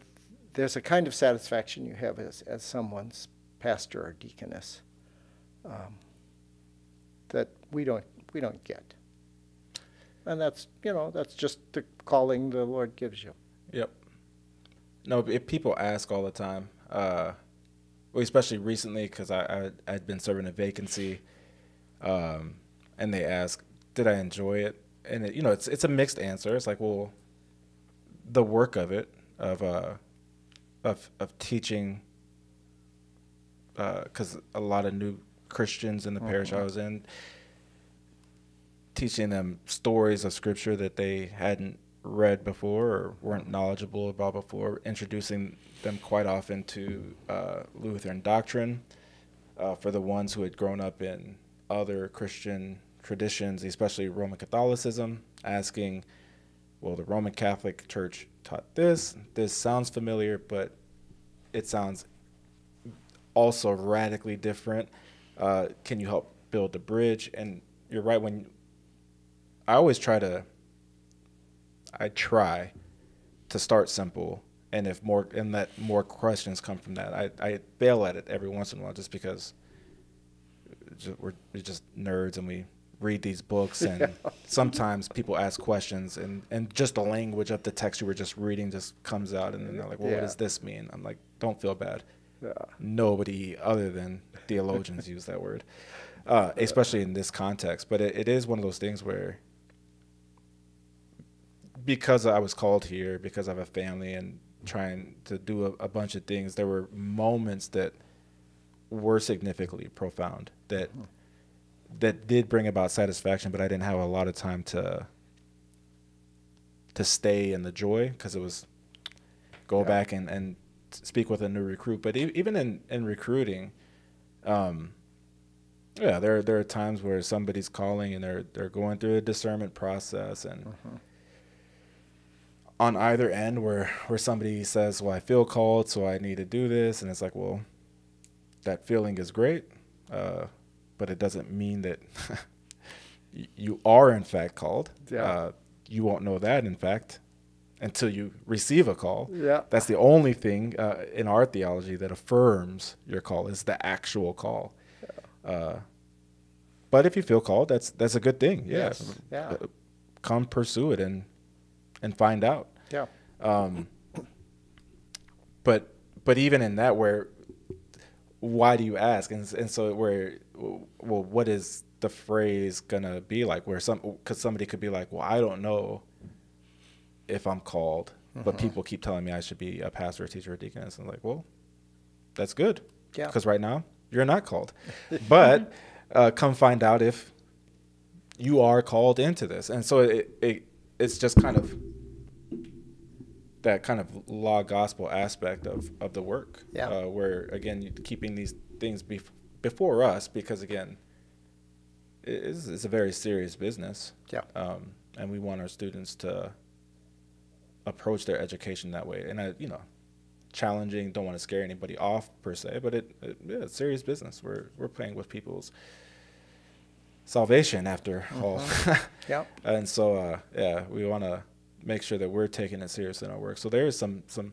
there's a kind of satisfaction you have as, as someone's pastor or deaconess um, that we don't, we don't get. And that's, you know, that's just the calling the Lord gives you. Yep. No, if people ask all the time, uh, well, especially recently, because I, I, I'd been serving a vacancy, um, and they ask, did I enjoy it? And, it, you know, it's, it's a mixed answer. It's like, well, the work of it, of, uh, of, of teaching, because uh, a lot of new Christians in the mm-hmm. parish I was in, teaching them stories of scripture that they hadn't read before or weren't knowledgeable about before, introducing them quite often to uh, Lutheran doctrine. Uh, for the ones who had grown up in other Christian traditions, especially Roman Catholicism, asking, well, the Roman Catholic Church taught this. This sounds familiar, but it sounds also radically different. Uh, can you help build the bridge? And you're right when you, I always try to, I try to start simple, and if more, and let more questions come from that. I, I fail at it every once in a while just because we're just nerds and we read these books, and yeah. sometimes people ask questions, and, and just the language of the text you were just reading just comes out, and then they're like, well, yeah. what does this mean? I'm like, don't feel bad. Yeah. Nobody other than theologians use that word, uh, especially in this context. But it, it is one of those things where, because I was called here, because I have a family and trying to do a, a bunch of things, there were moments that were significantly profound that mm-hmm. that did bring about satisfaction, but I didn't have a lot of time to to stay in the joy, because it was go yeah. back and, and speak with a new recruit. But e even in, in recruiting, um, yeah, there, there are times where somebody's calling and they're, they're going through a discernment process, and mm-hmm. on either end where, where somebody says, well, I feel called, so I need to do this. And it's like, well, that feeling is great, uh, but it doesn't mean that you are in fact called. Yeah. Uh, you won't know that, in fact, until you receive a call. Yeah. That's the only thing uh, in our theology that affirms your call is the actual call. Yeah. Uh, but if you feel called, that's, that's a good thing. Yeah. Yes. Yeah. Uh, come pursue it and, and find out. Yeah. Um, but, but even in that, where, why do you ask? And, and so where, well, what is the phrase going to be like, where some, cause somebody could be like, well, I don't know if I'm called, mm-hmm. but people keep telling me I should be a pastor, a teacher, a deaconess. And I'm like, well, that's good. Yeah. Cause right now you're not called, but, uh, come find out if you are called into this. And so it, it, it's just kind of that kind of law gospel aspect of, of the work, yeah. uh, where, again, keeping these things bef before us, because, again, it is, it's a very serious business. Yeah. Um, and we want our students to approach their education that way. And, I, you know, challenging, don't want to scare anybody off per se, but it, it, yeah, it's serious business. We're, we're playing with people's salvation after mm-hmm. all. Yeah. And so, uh, yeah, we want to make sure that we're taking it seriously in our work. So there is some, some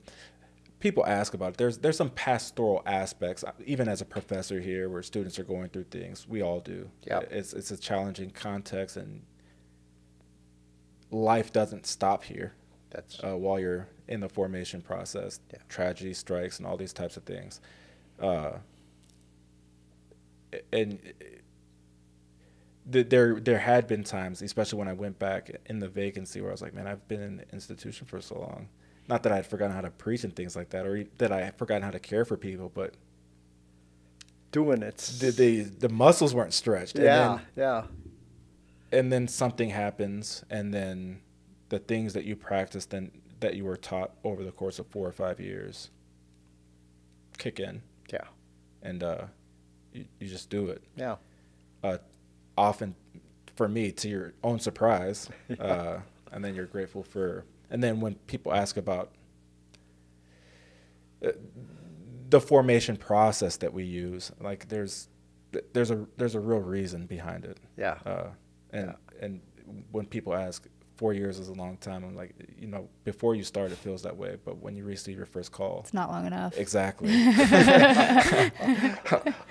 people ask about it. There's, there's some pastoral aspects, even as a professor here, where students are going through things. We all do. Yeah. It's, it's a challenging context, and life doesn't stop here. That's uh, while you're in the formation process, yeah. tragedy strikes and all these types of things. Uh, and, There, there had been times, especially when I went back in the vacancy, where I was like, man, I've been in the institution for so long. Not that I had forgotten how to preach and things like that, or that I had forgotten how to care for people, but doing it, the, the, the muscles weren't stretched. Yeah, and then, yeah. And then something happens, and then the things that you practiced and that you were taught over the course of four or five years kick in. Yeah. And uh, you, you just do it. Yeah. Uh, often, for me, to your own surprise, uh, and then you're grateful for, and then when people ask about uh, the formation process that we use, like there's th there's a there's a real reason behind it. Yeah. Uh, and yeah. and when people ask, four years is a long time. I'm like, you know, before you start, it feels that way. But when you receive your first call, it's not long enough. Exactly.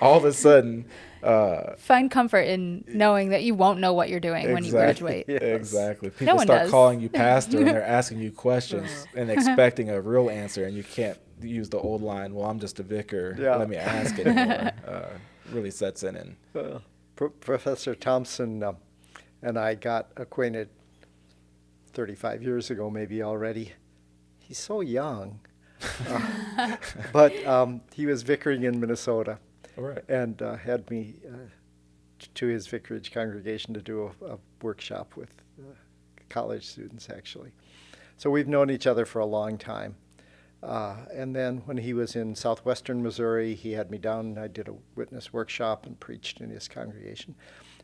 All of a sudden. Uh, Find comfort in knowing that you won't know what you're doing exactly, when you graduate. Yes. Exactly. People no one start does. calling you pastor and they're asking you questions and expecting a real answer. And you can't use the old line, well, I'm just a vicar. Yeah. Let me ask it anymore. Uh, really sets in. And, uh, Pro Professor Thompson uh, and I got acquainted thirty-five years ago, maybe already. He's so young. Uh, but um, he was vicaring in Minnesota. All right. And uh, had me uh, to his vicarage congregation to do a, a workshop with uh, college students, actually. So we've known each other for a long time. Uh, and then when he was in southwestern Missouri, he had me down and I did a witness workshop and preached in his congregation.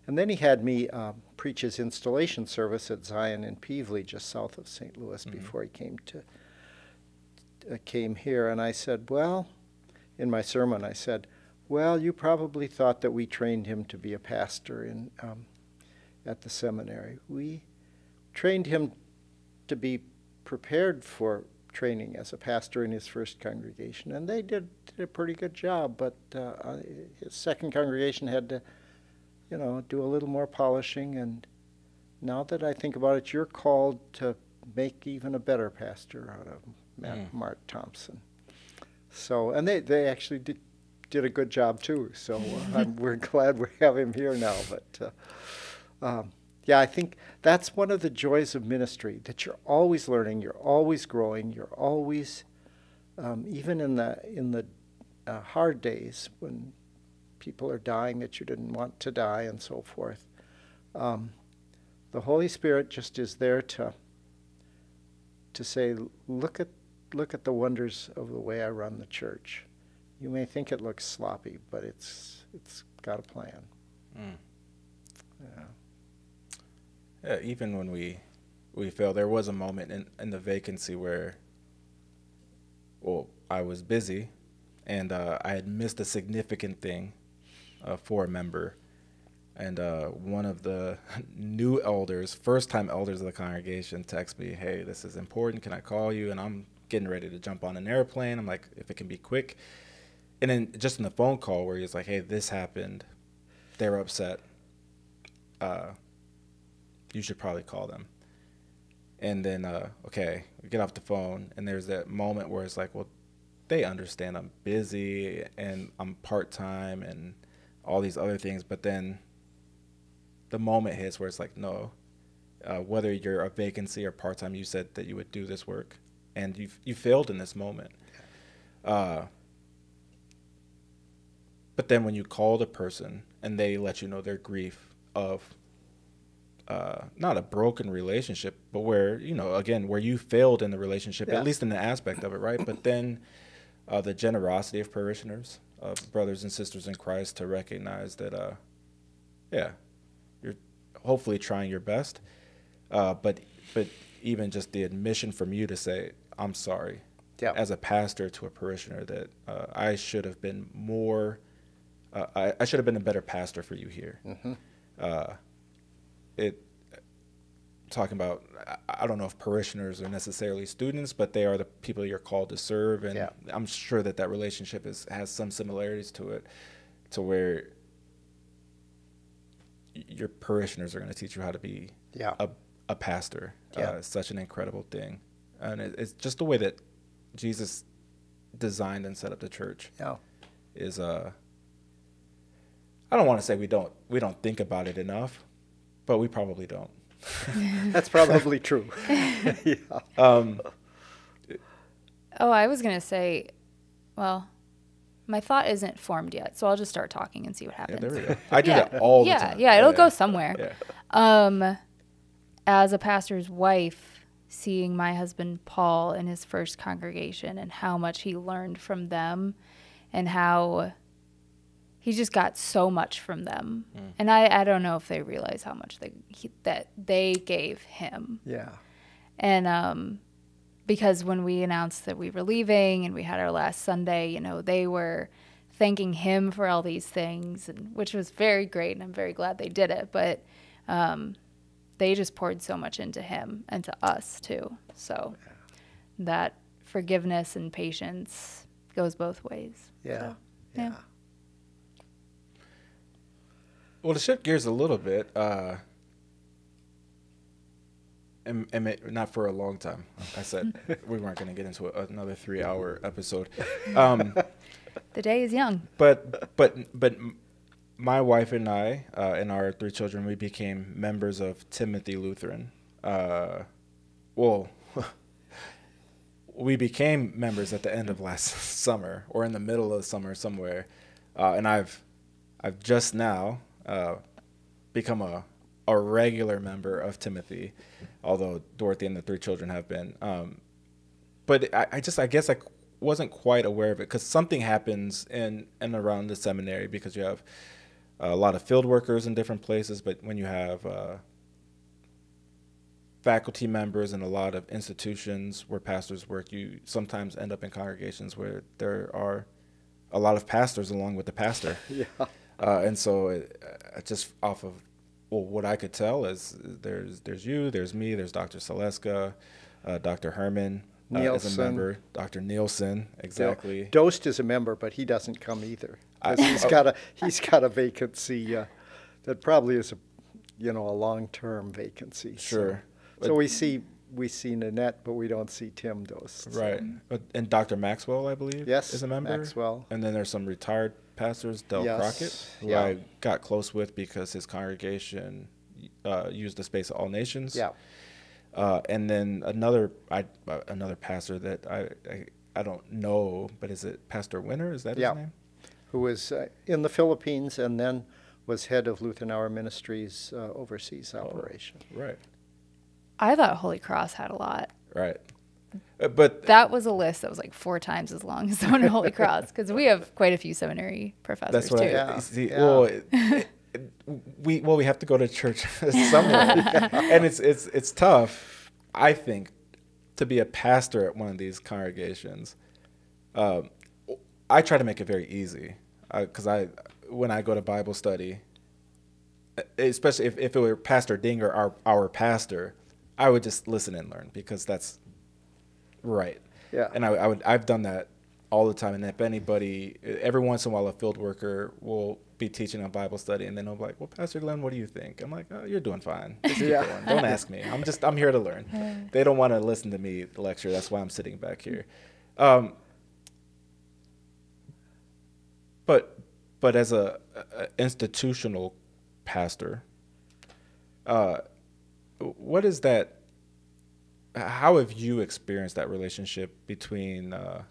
And then he had me uh, preach his installation service at Zion in Peevely, just south of Saint Louis, mm-hmm. before he came to uh, came here. And I said, well, in my sermon, I said, well, you probably thought that we trained him to be a pastor in um, at the seminary. We trained him to be prepared for training as a pastor in his first congregation, and they did, did a pretty good job. But uh, his second congregation had to, you know, do a little more polishing, and now that I think about it, you're called to make even a better pastor out of Matt mm. Mart Thompson. So, and they, they actually did, did a good job too, so uh, I'm, we're glad we have him here now. But uh, um, yeah, I think that's one of the joys of ministry, that you're always learning, you're always growing, you're always, um, even in the, in the uh, hard days when people are dying that you didn't want to die and so forth. Um, the Holy Spirit just is there to to say, look at, look at the wonders of the way I run the church. You may think it looks sloppy, but it's it's got a plan. Mm. Yeah. Yeah, even when we we failed, there was a moment in, in the vacancy where, well, I was busy and uh, I had missed a significant thing. Uh, for a member, and uh, one of the new elders, first-time elders of the congregation, texts me, hey, this is important, can I call you? And I'm getting ready to jump on an airplane. I'm like, if it can be quick. And then just in the phone call where he's like, hey, this happened, they're upset, uh, you should probably call them. And then, uh, okay, we get off the phone, and there's that moment where it's like, well, they understand I'm busy, and I'm part-time, and all these other things. But then the moment hits where it's like, no, uh, whether you're a vacancy or part-time, you said that you would do this work, and you you failed in this moment. Uh, but then when you call the person and they let you know their grief of uh, not a broken relationship, but where, you know, again, where you failed in the relationship, yeah. at least in the aspect of it, right? But then uh, the generosity of parishioners, Uh, brothers and sisters in Christ, to recognize that, uh, yeah, you're hopefully trying your best, uh, but but even just the admission from you to say, I'm sorry, yeah. as a pastor to a parishioner, that uh, I should have been more, uh, I, I should have been a better pastor for you here. Mm-hmm. uh, it talking about, I don't know if parishioners are necessarily students, but they are the people you're called to serve. And yeah. I'm sure that that relationship is, has some similarities to it, to where your parishioners are going to teach you how to be yeah. a, a pastor. Yeah. Uh, it's such an incredible thing. And it, it's just the way that Jesus designed and set up the church yeah. is, uh, I don't want to say we don't, we don't think about it enough, but we probably don't. That's probably true. yeah. um, oh, I was going to say, well, my thought isn't formed yet, so I'll just start talking and see what happens. Yeah, there we go. I do yeah. that all yeah, the time. Yeah, it'll yeah. go somewhere. Yeah. Um, as a pastor's wife, seeing my husband Paul in his first congregation and how much he learned from them and how he just got so much from them. Mm. And I, I don't know if they realize how much they, he, that they gave him. Yeah. And um, because when we announced that we were leaving and we had our last Sunday, you know, they were thanking him for all these things, and which was very great, and I'm very glad they did it, but um, they just poured so much into him and to us too. So that forgiveness and patience goes both ways. Yeah. So, yeah. yeah. Well, to shift gears a little bit, uh, em Emmett, not for a long time. I said we weren't going to get into a, another three-hour episode. Um, the day is young. But but but my wife and I uh, and our three children, we became members of Timothy Lutheran. Uh, well, we became members at the end of last summer, or in the middle of summer somewhere, uh, and I've I've just now. Uh, become a, a regular member of Timothy, although Dorothy and the three children have been. Um, but I, I just, I guess I wasn't quite aware of it, because something happens in and around the seminary, because you have a lot of field workers in different places, but when you have uh, faculty members in a lot of institutions where pastors work, you sometimes end up in congregations where there are a lot of pastors along with the pastor. Yeah. Uh, and so it, uh, just off of well, what I could tell is there's there's you, there's me, there's Doctor Seleska, uh, Doctor Herman uh, is a member, Doctor Nielsen, exactly. Yeah. Dost is a member, but he doesn't come either. I, he's, oh. got a, he's got a vacancy uh, that probably is a, you know, a long-term vacancy. Sure. So, so we see we see Nanette, but we don't see Tim Dost. Right. So. And Doctor Maxwell, I believe, yes, is a member. Maxwell. And then there's some retired pastors, Del yes. Crockett, who yeah. I got close with because his congregation uh, used the space of All Nations. Yeah. Uh, and then another I, uh, another pastor that I, I I don't know, but is it Pastor Winter? Is that yeah. his name? Who was uh, in the Philippines and then was head of Lutheran Hour Ministries uh, overseas operation. Oh, right. I thought Holy Cross had a lot. Right. Uh, but that was a list that was like four times as long as the one at Holy Cross, because we have quite a few seminary professors that's what too. I, yeah. See, yeah. Well, it, it, we well we have to go to church somewhere, yeah. and it's it's it's tough, I think, to be a pastor at one of these congregations. Um, I try to make it very easy, because uh, I when I go to Bible study, especially if if it were Pastor Dinger, our our pastor, I would just listen and learn, because that's right. Yeah. And I, I would, I've done that all the time. And if anybody, every once in a while, a field worker will be teaching a Bible study, and then they'll be like, well, Pastor Glenn, what do you think? I'm like, oh, you're doing fine. Just yeah. keep going. Don't ask me. I'm just, I'm here to learn. They don't want to listen to me lecture. That's why I'm sitting back here. Um, but, but as a, a institutional pastor, uh, what is that? How have you experienced that relationship between uh,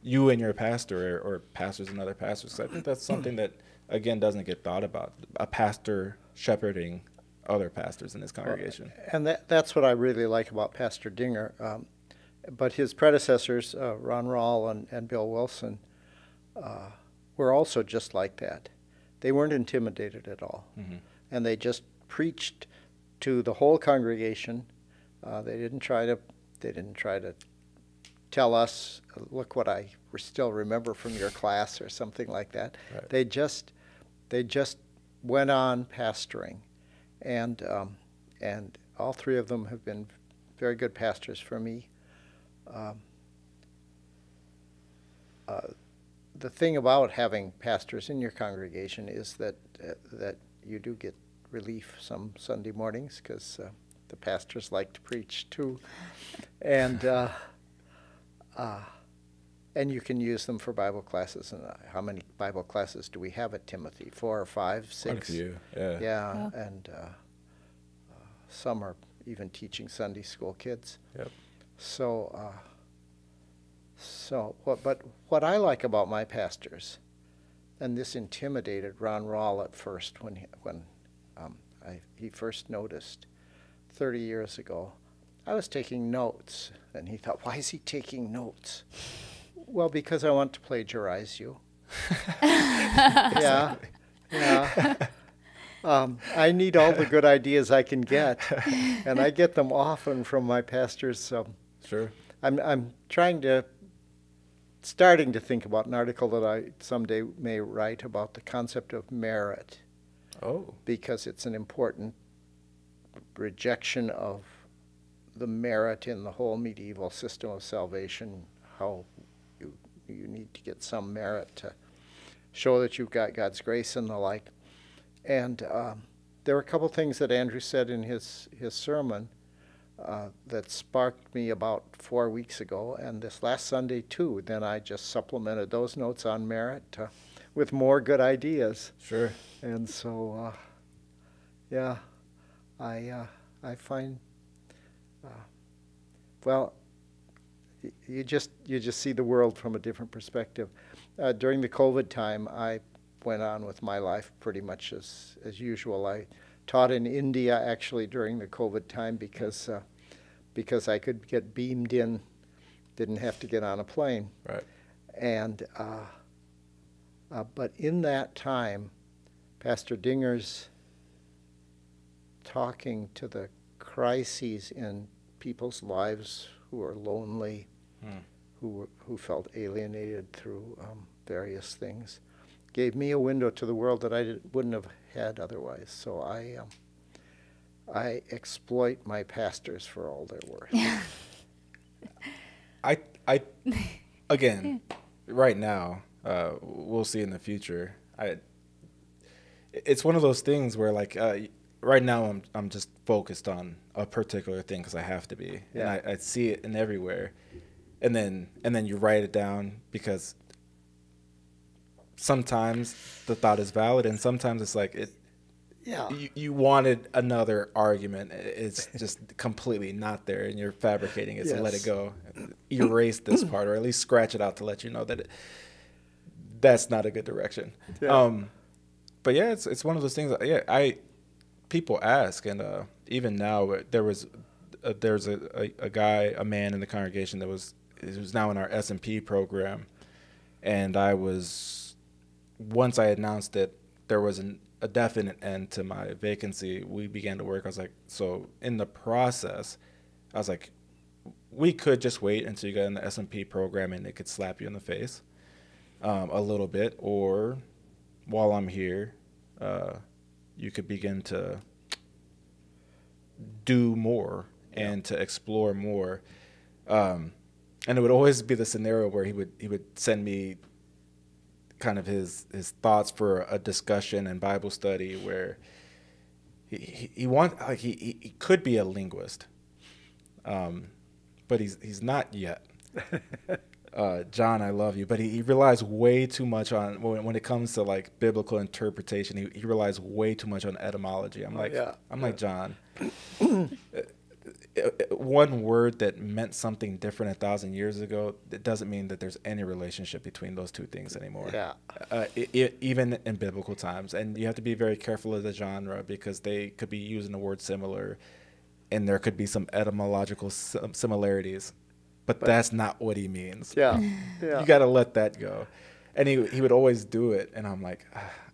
you and your pastor, or, or pastors and other pastors? 'Cause I think that's something that, again, doesn't get thought about, a pastor shepherding other pastors in his congregation. Well, and that, that's what I really like about Pastor Dinger. Um, but his predecessors, uh, Ron Rawl and, and Bill Wilson, uh, were also just like that. They weren't intimidated at all. Mm-hmm. And they just preached to the whole congregation. Uh, they didn't try to. They didn't try to tell us, "Look what I re still remember from your class" or something like that. Right. They just, they just went on pastoring, and um, and all three of them have been very good pastors for me. Um, uh, the thing about having pastors in your congregation is that uh, that you do get relief some Sunday mornings, because. Uh, The pastors like to preach too, and uh, uh, and you can use them for Bible classes. And uh, how many Bible classes do we have at Timothy? Four or five, six. Quite a few. Yeah. Yeah, yeah. And uh, uh, some are even teaching Sunday school kids. Yep. So, uh, so what? But what I like about my pastors, and this intimidated Ron Rawl at first when he, when um, I, he first noticed. thirty years ago, I was taking notes, and he thought, why is he taking notes? Well, because I want to plagiarize you. Yeah, yeah. Um, I need all the good ideas I can get, and I get them often from my pastors. So sure. I'm, I'm trying to starting to think about an article that I someday may write about the concept of merit. Oh. Because it's an important rejection of the merit in the whole medieval system of salvation, how you, you need to get some merit to show that you've got God's grace and the like. And um, there were a couple things that Andrew said in his, his sermon uh, that sparked me about four weeks ago, and this last Sunday too. Then I just supplemented those notes on merit uh, with more good ideas. Sure. And so, uh, yeah, I, uh, I find... Uh, well, you just you just see the world from a different perspective. Uh, during the COVID time, I went on with my life pretty much as as usual. I taught in India actually during the COVID time because uh, because I could get beamed in, didn't have to get on a plane. Right. And uh, uh, but in that time, Pastor Dinger's talking to the crises in people's lives who are lonely, hmm. who who felt alienated through um, various things, gave me a window to the world that I didn't, wouldn't have had otherwise. So I um, I exploit my pastors for all their worth. I I again, right now, uh, we'll see in the future. I it's one of those things where like. Uh, Right now, I'm I'm just focused on a particular thing because I have to be, yeah. and I, I see it in everywhere, and then and then you write it down because sometimes the thought is valid, and sometimes it's like it, yeah. You, you wanted another argument, it's just completely not there, and you're fabricating it. Yes. So let it go, erase this part, or at least scratch it out to let you know that it, that's not a good direction. Yeah. Um, but yeah, it's it's one of those things. That, yeah, I. People ask, and uh, even now there was uh, there's a, a, a guy, a man in the congregation that was who's now in our S and P program, and I was once I announced that there was an, a definite end to my vacancy, we began to work. I was like, so in the process, I was like, we could just wait until you got in the S and P program and it could slap you in the face um, a little bit, or while I'm here. Uh, you could begin to do more and yeah. to explore more. Um, and it would always be the scenario where he would he would send me kind of his his thoughts for a discussion and Bible study where he he, he want like he, he, he could be a linguist. Um, but he's he's not yet. Uh, John, I love you, but he, he relies way too much on when, when it comes to like biblical interpretation. He, he relies way too much on etymology. I'm like, yeah, I'm yeah. like John. One word that meant something different a thousand years ago, it doesn't mean that there's any relationship between those two things anymore. Yeah, uh, it, it, even in biblical times, and you have to be very careful of the genre because they could be using the word similar, and there could be some etymological sim similarities. But, but that's not what he means. Yeah, yeah. You got to let that go. And he he would always do it. And I'm like,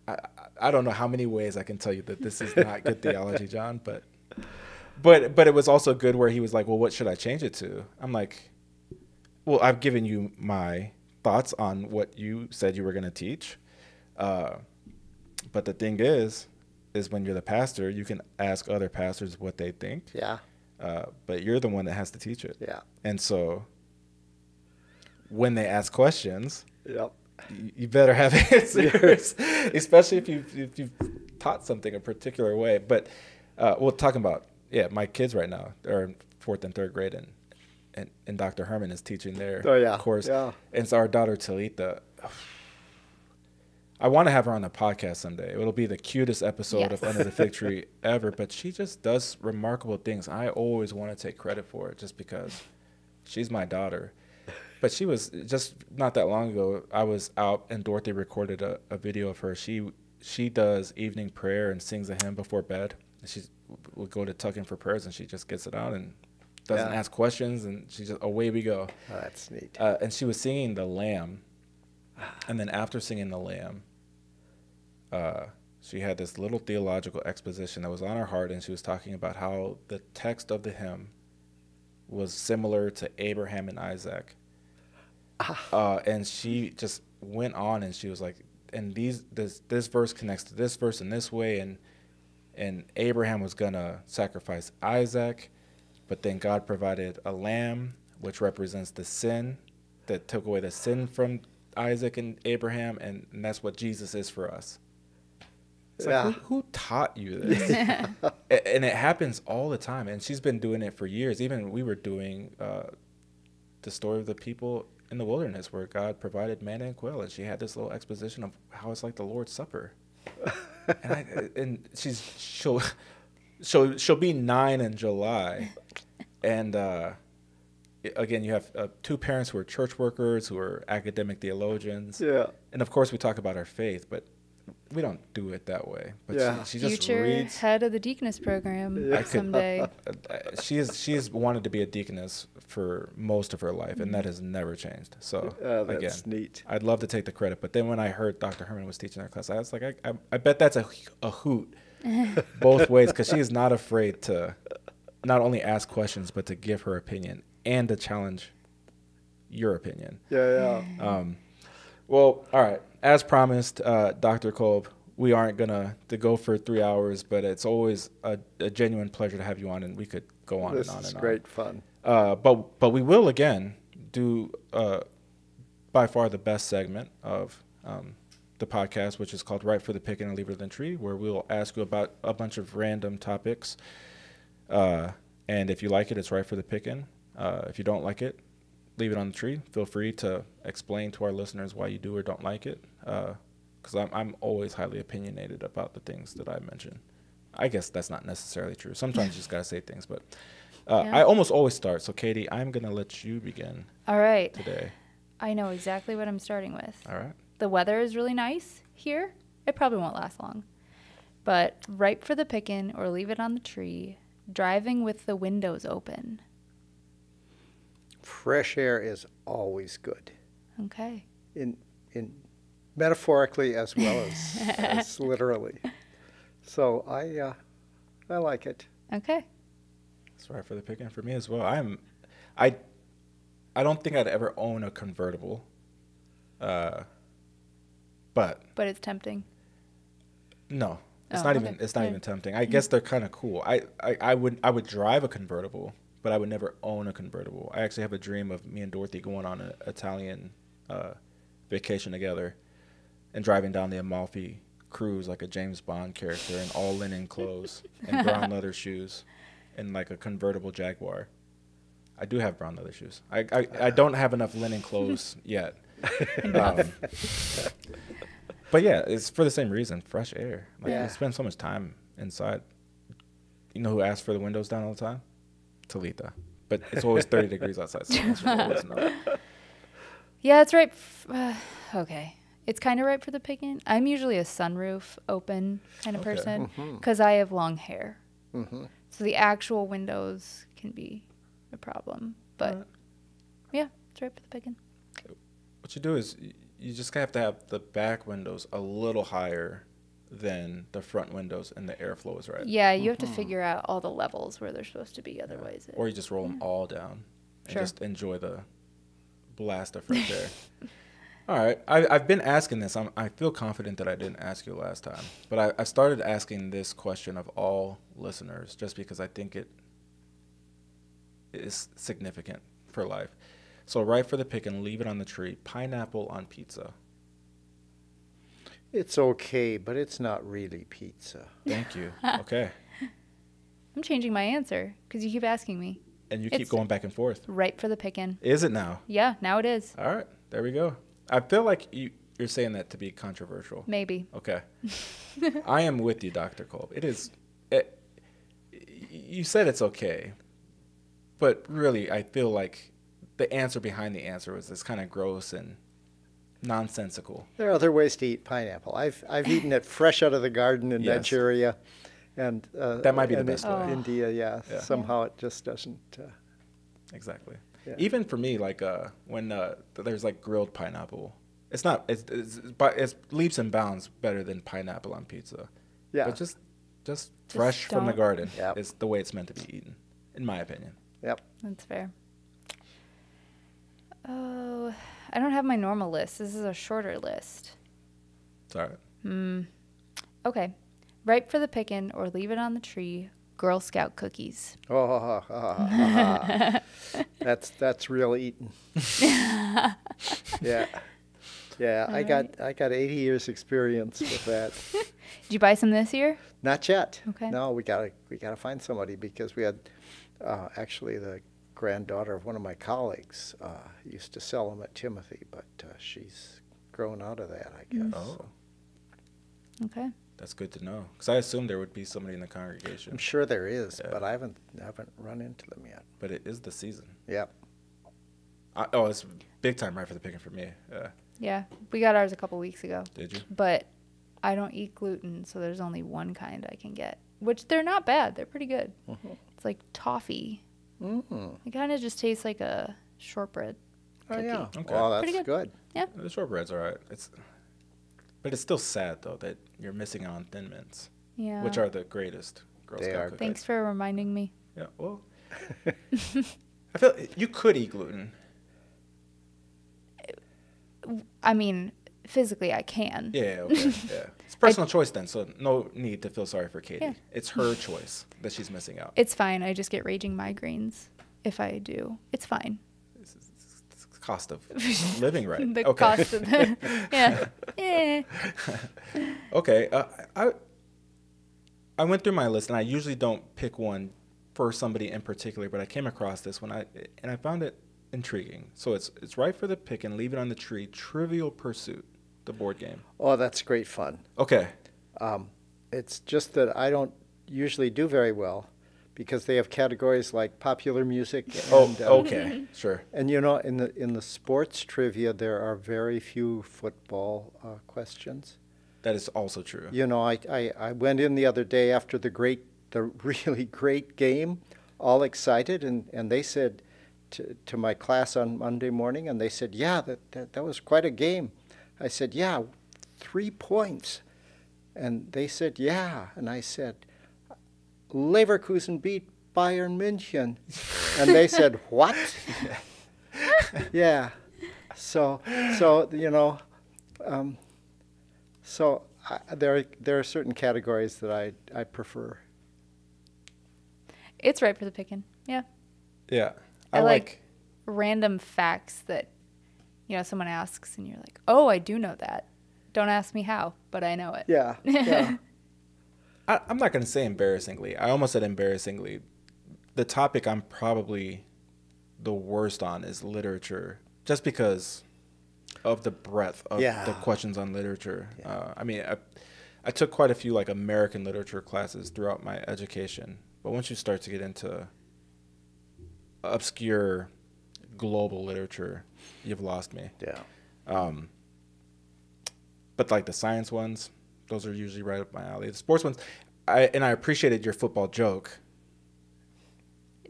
I, I don't know how many ways I can tell you that this is not good theology, John. But but but it was also good where he was like, well, what should I change it to? I'm like, well, I've given you my thoughts on what you said you were going to teach. Uh, but the thing is, is when you're the pastor, you can ask other pastors what they think. Yeah. Uh, but you're the one that has to teach it. Yeah. And so when they ask questions, yep. you, you better have answers, especially if you've, if you've taught something a particular way. But uh, we're talking about, yeah, my kids right now are in fourth and third grade, and, and, and Doctor Herman is teaching their oh, yeah. course. Yeah. And so our daughter, Talitha, I want to have her on the podcast someday. It'll be the cutest episode yes. of Under the Fig Tree ever, but she just does remarkable things. I always want to take credit for it just because she's my daughter. But she was just not that long ago. I was out and Dorothy recorded a, a video of her. She she does evening prayer and sings a hymn before bed. She will go to Tuck In for prayers and she just gets it out and doesn't yeah. ask questions and she just, away we go. Oh, that's neat. Uh, and she was singing The Lamb. And then after singing The Lamb, Uh, she had this little theological exposition that was on her heart, and she was talking about how the text of the hymn was similar to Abraham and Isaac. Uh, and she just went on, and she was like, and these this this verse connects to this verse in this way, and and Abraham was gonna sacrifice Isaac, but then God provided a lamb, which represents the sin that took away the sin from Isaac and Abraham, and, and that's what Jesus is for us. It's yeah. like, who, who taught you this? Yeah. And it happens all the time, and she's been doing it for years. Even we were doing uh, the story of the people in the wilderness, where God provided manna and quail, and she had this little exposition of how it's like the Lord's Supper. And, I, and she's she'll, she'll she'll be nine in July, and uh, again, you have uh, two parents who are church workers, who are academic theologians. Yeah, and of course we talk about our faith, but we don't do it that way. But yeah. she, she just Future reads. Head of the deaconess program yeah. someday. she is she has wanted to be a deaconess for most of her life, and that has never changed. So uh, that's again, neat. I'd love to take the credit, but then when I heard Doctor Herman was teaching our class, I was like, I I, I bet that's a a hoot both ways, because she is not afraid to not only ask questions but to give her opinion and to challenge your opinion. Yeah, yeah. Um, well, all right. As promised, uh, Doctor Kolb, we aren't gonna to go for three hours, but it's always a, a genuine pleasure to have you on, and we could go on this and on and on. This is great fun. Uh, but but we will again do uh, by far the best segment of um, the podcast, which is called "Right for the Picking and Leave It to the Tree," where we'll ask you about a bunch of random topics, uh, and if you like it, it's right for the picking. Uh, if you don't like it, leave it on the tree. Feel free to explain to our listeners why you do or don't like it, because uh, I'm, I'm always highly opinionated about the things that I mention. I guess that's not necessarily true. Sometimes you just got to say things, but uh, yeah. I almost always start. So, Katie, I'm going to let you begin. All right. Today. I know exactly what I'm starting with. All right. The weather is really nice here. It probably won't last long. But ripe for the picking or leave it on the tree, driving with the windows open. Fresh air is always good. Okay. In in metaphorically as well as, as literally. So I uh, I like it. Okay. That's right for the picking for me as well. I'm I I don't think I'd ever own a convertible. Uh, but but it's tempting. No. It's oh, not okay. even it's not okay. even tempting. I mm-hmm. guess they're kind of cool. I, I, I would I would drive a convertible, but I would never own a convertible. I actually have a dream of me and Dorothy going on an Italian uh, vacation together and driving down the Amalfi cruise like a James Bond character in all linen clothes and brown leather shoes and like a convertible Jaguar. I do have brown leather shoes. I I, I don't have enough linen clothes yet. Um, but yeah, it's for the same reason, fresh air. Like yeah. I spend so much time inside. You know who asks for the windows down all the time? Talitha, but it's always thirty degrees outside. So it's always not. Yeah, it's right. Uh, okay, it's kind of ripe for the picking. I'm usually a sunroof open kind of okay. person because mm-hmm. I have long hair, mm-hmm. so the actual windows can be a problem. But right. yeah, it's ripe for the picking. What you do is you just have to have the back windows a little higher than the front windows, and the airflow is right. Yeah, you have mm-hmm. to figure out all the levels where they're supposed to be. Otherwise, yeah. it, or you just roll yeah. them all down and sure. just enjoy the blast of fresh air. All right, I, I've been asking this. I'm, I feel confident that I didn't ask you last time, but I, I started asking this question of all listeners just because I think it is significant for life. So, right for the pick and leave it on the tree. Pineapple on pizza. It's okay, but it's not really pizza. Thank you. Okay. I'm changing my answer because you keep asking me. And you keep it's going back and forth. Ripe for the picking. Is it now? Yeah, now it is. All right. There we go. I feel like you, you're saying that to be controversial. Maybe. Okay. I am with you, Doctor Kolb. It is. It, you said it's okay, but really I feel like the answer behind the answer was it's kind of gross and nonsensical. There are other ways to eat pineapple. I've I've eaten it fresh out of the garden in yes. Nigeria, and uh, that might be the best way. India, yeah. yeah. Somehow it just doesn't. Uh, exactly. Yeah. Even for me, like uh, when uh, there's like grilled pineapple, it's not. It's it's, it's leaps and bounds better than pineapple on pizza. Yeah. But just just, just fresh don't. from the garden yep. is the way it's meant to be eaten, in my opinion. Yep. That's fair. Oh, I don't have my normal list. This is a shorter list. It's all right. Hmm. Okay. Ripe for the picking or leave it on the tree. Girl Scout cookies. Oh, ha, ha, ha, ha, ha. that's that's real eating. yeah, yeah. All I right. got I got eighty years experience with that. Did you buy some this year? Not yet. Okay. No, we gotta we gotta find somebody because we had uh, actually the granddaughter of one of my colleagues uh, used to sell them at Timothy, but uh, she's grown out of that, I guess. Mm. Oh. So. Okay. That's good to know, because I assume there would be somebody in the congregation. I'm sure there is, yeah. but I haven't haven't run into them yet. But it is the season. Yeah. I, oh, it's big time right for the picking for me. Yeah. Yeah, we got ours a couple weeks ago. Did you? But I don't eat gluten, so there's only one kind I can get, which they're not bad. They're pretty good. Mm-hmm. It's like toffee. Mm. It kind of just tastes like a shortbread cookie. Oh, yeah. Okay. Well, that's pretty good. good. Yeah. The shortbread's all right. It's... But it's still sad, though, that you're missing out on Thin Mints, yeah. which are the greatest Girl Scout cookies. Thanks for reminding me. Yeah, well, I feel you could eat gluten. I mean, physically, I can. Yeah, okay, yeah. It's personal I, choice then, so no need to feel sorry for Katie. Yeah. It's her choice that she's missing out. It's fine. I just get raging migraines if I do. It's fine. Cost of living, right? the okay. cost of the, yeah. yeah. okay. Uh, I I went through my list, and I usually don't pick one for somebody in particular, but I came across this one, I and I found it intriguing. So it's it's ripe for the pick and leave it on the tree. Trivial Pursuit, the board game. Oh, that's great fun. Okay. Um, it's just that I don't usually do very well. Because they have categories like popular music. And, oh, okay, uh, sure. And you know, in the in the sports trivia, there are very few football uh, questions. That is also true. You know, I, I, I went in the other day after the great, the really great game, all excited, and, and they said to, to my class on Monday morning, and they said, yeah, that, that, that was quite a game. I said, yeah, three points. And they said, yeah, and I said, Leverkusen beat Bayern München. And they said, what? yeah. So, so you know, um, so I, there, there are certain categories that I, I prefer. It's ripe for the picking, yeah. Yeah. I, I like, like random facts that, you know, someone asks and you're like, oh, I do know that. Don't ask me how, but I know it. Yeah, yeah. I, I'm not going to say embarrassingly. I almost said embarrassingly. The topic I'm probably the worst on is literature, just because of the breadth of yeah. the questions on literature. Yeah. Uh, I mean, I, I took quite a few like American literature classes throughout my education, but once you start to get into obscure global literature, you've lost me. Yeah. Um, but like the science ones, those are usually right up my alley. The sports ones, I and I appreciated your football joke.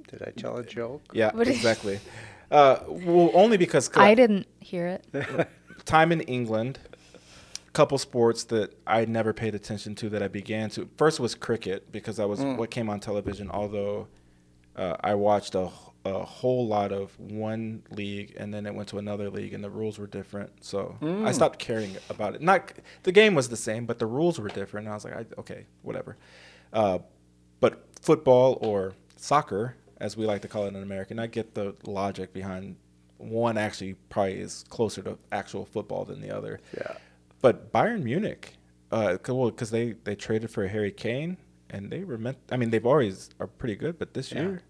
Did I tell a joke? Yeah, what exactly. Uh, well, only because I didn't hear it. Time in England, couple sports that I never paid attention to that I began to. First was cricket because that was mm. what came on television. Although uh, I watched a, a whole lot of one league and then it went to another league and the rules were different, so mm. I stopped caring about it. Not the game was the same, but the rules were different, and I was like, I, okay, whatever. Uh, but football, or soccer as we like to call it in America, and I get the logic behind one actually probably is closer to actual football than the other. Yeah. But Bayern Munich, uh, well, because they they traded for Harry Kane and they were meant, I mean, they've always are pretty good, but this yeah. year.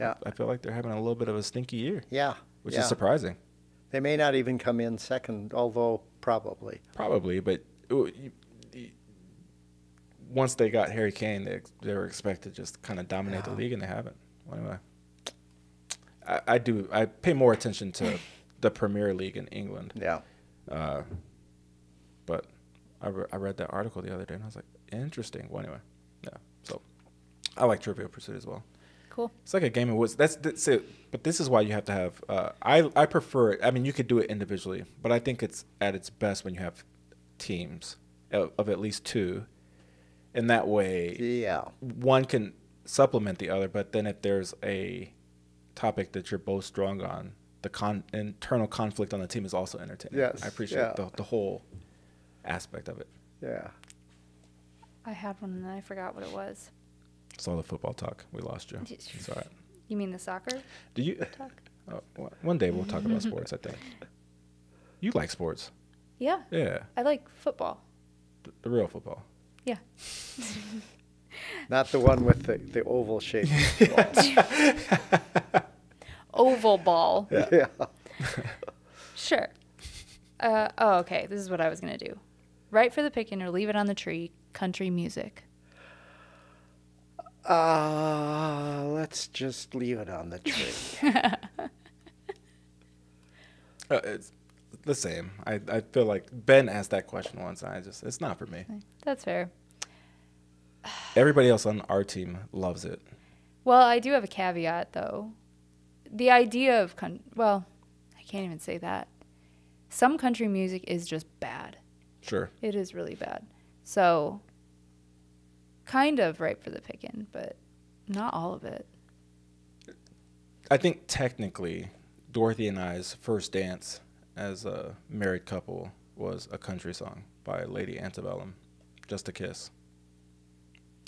Yeah. I feel like they're having a little bit of a stinky year. Yeah. Which yeah. is surprising. They may not even come in second, although probably. Probably, but once they got Harry Kane, they, they were expected to just kind of dominate yeah. the league, and they haven't. Well, anyway, I, I do. I pay more attention to the Premier League in England. Yeah. Uh, but I, re I read that article the other day, and I was like, interesting. Well, anyway, yeah. So I like Trivial Pursuit as well. Cool. It's like a game of woods. That's, that's it. But this is why you have to have. Uh, I I prefer it. I mean, you could do it individually, but I think it's at its best when you have teams of, of at least two, and that way, yeah, one can supplement the other. But then if there's a topic that you're both strong on, the con internal conflict on the team is also entertaining. Yes, I appreciate yeah. the, the whole aspect of it. Yeah. I had one and I forgot what it was. It's all the football talk. We lost you. It's all right. You mean the soccer? Do you talk? Oh, one day we'll talk about sports. I think you like sports. Yeah. Yeah. I like football. The, the real football. Yeah. Not the one with the, the oval shape. Oval ball. Yeah. yeah. Sure. Uh, oh, okay. This is what I was going to do. Write for the pickin' or leave it on the tree. Country music. Uh, let's just leave it on the tree. uh, it's the same. I, I feel like Ben asked that question once, and I just, it's not for me. That's fair. Everybody else on our team loves it. Well, I do have a caveat, though. The idea of, con well, I can't even say that. Some country music is just bad. Sure. It is really bad. So, kind of ripe for the pickin', but not all of it. I think technically, Dorothy and I's first dance as a married couple was a country song by Lady Antebellum, Just a Kiss.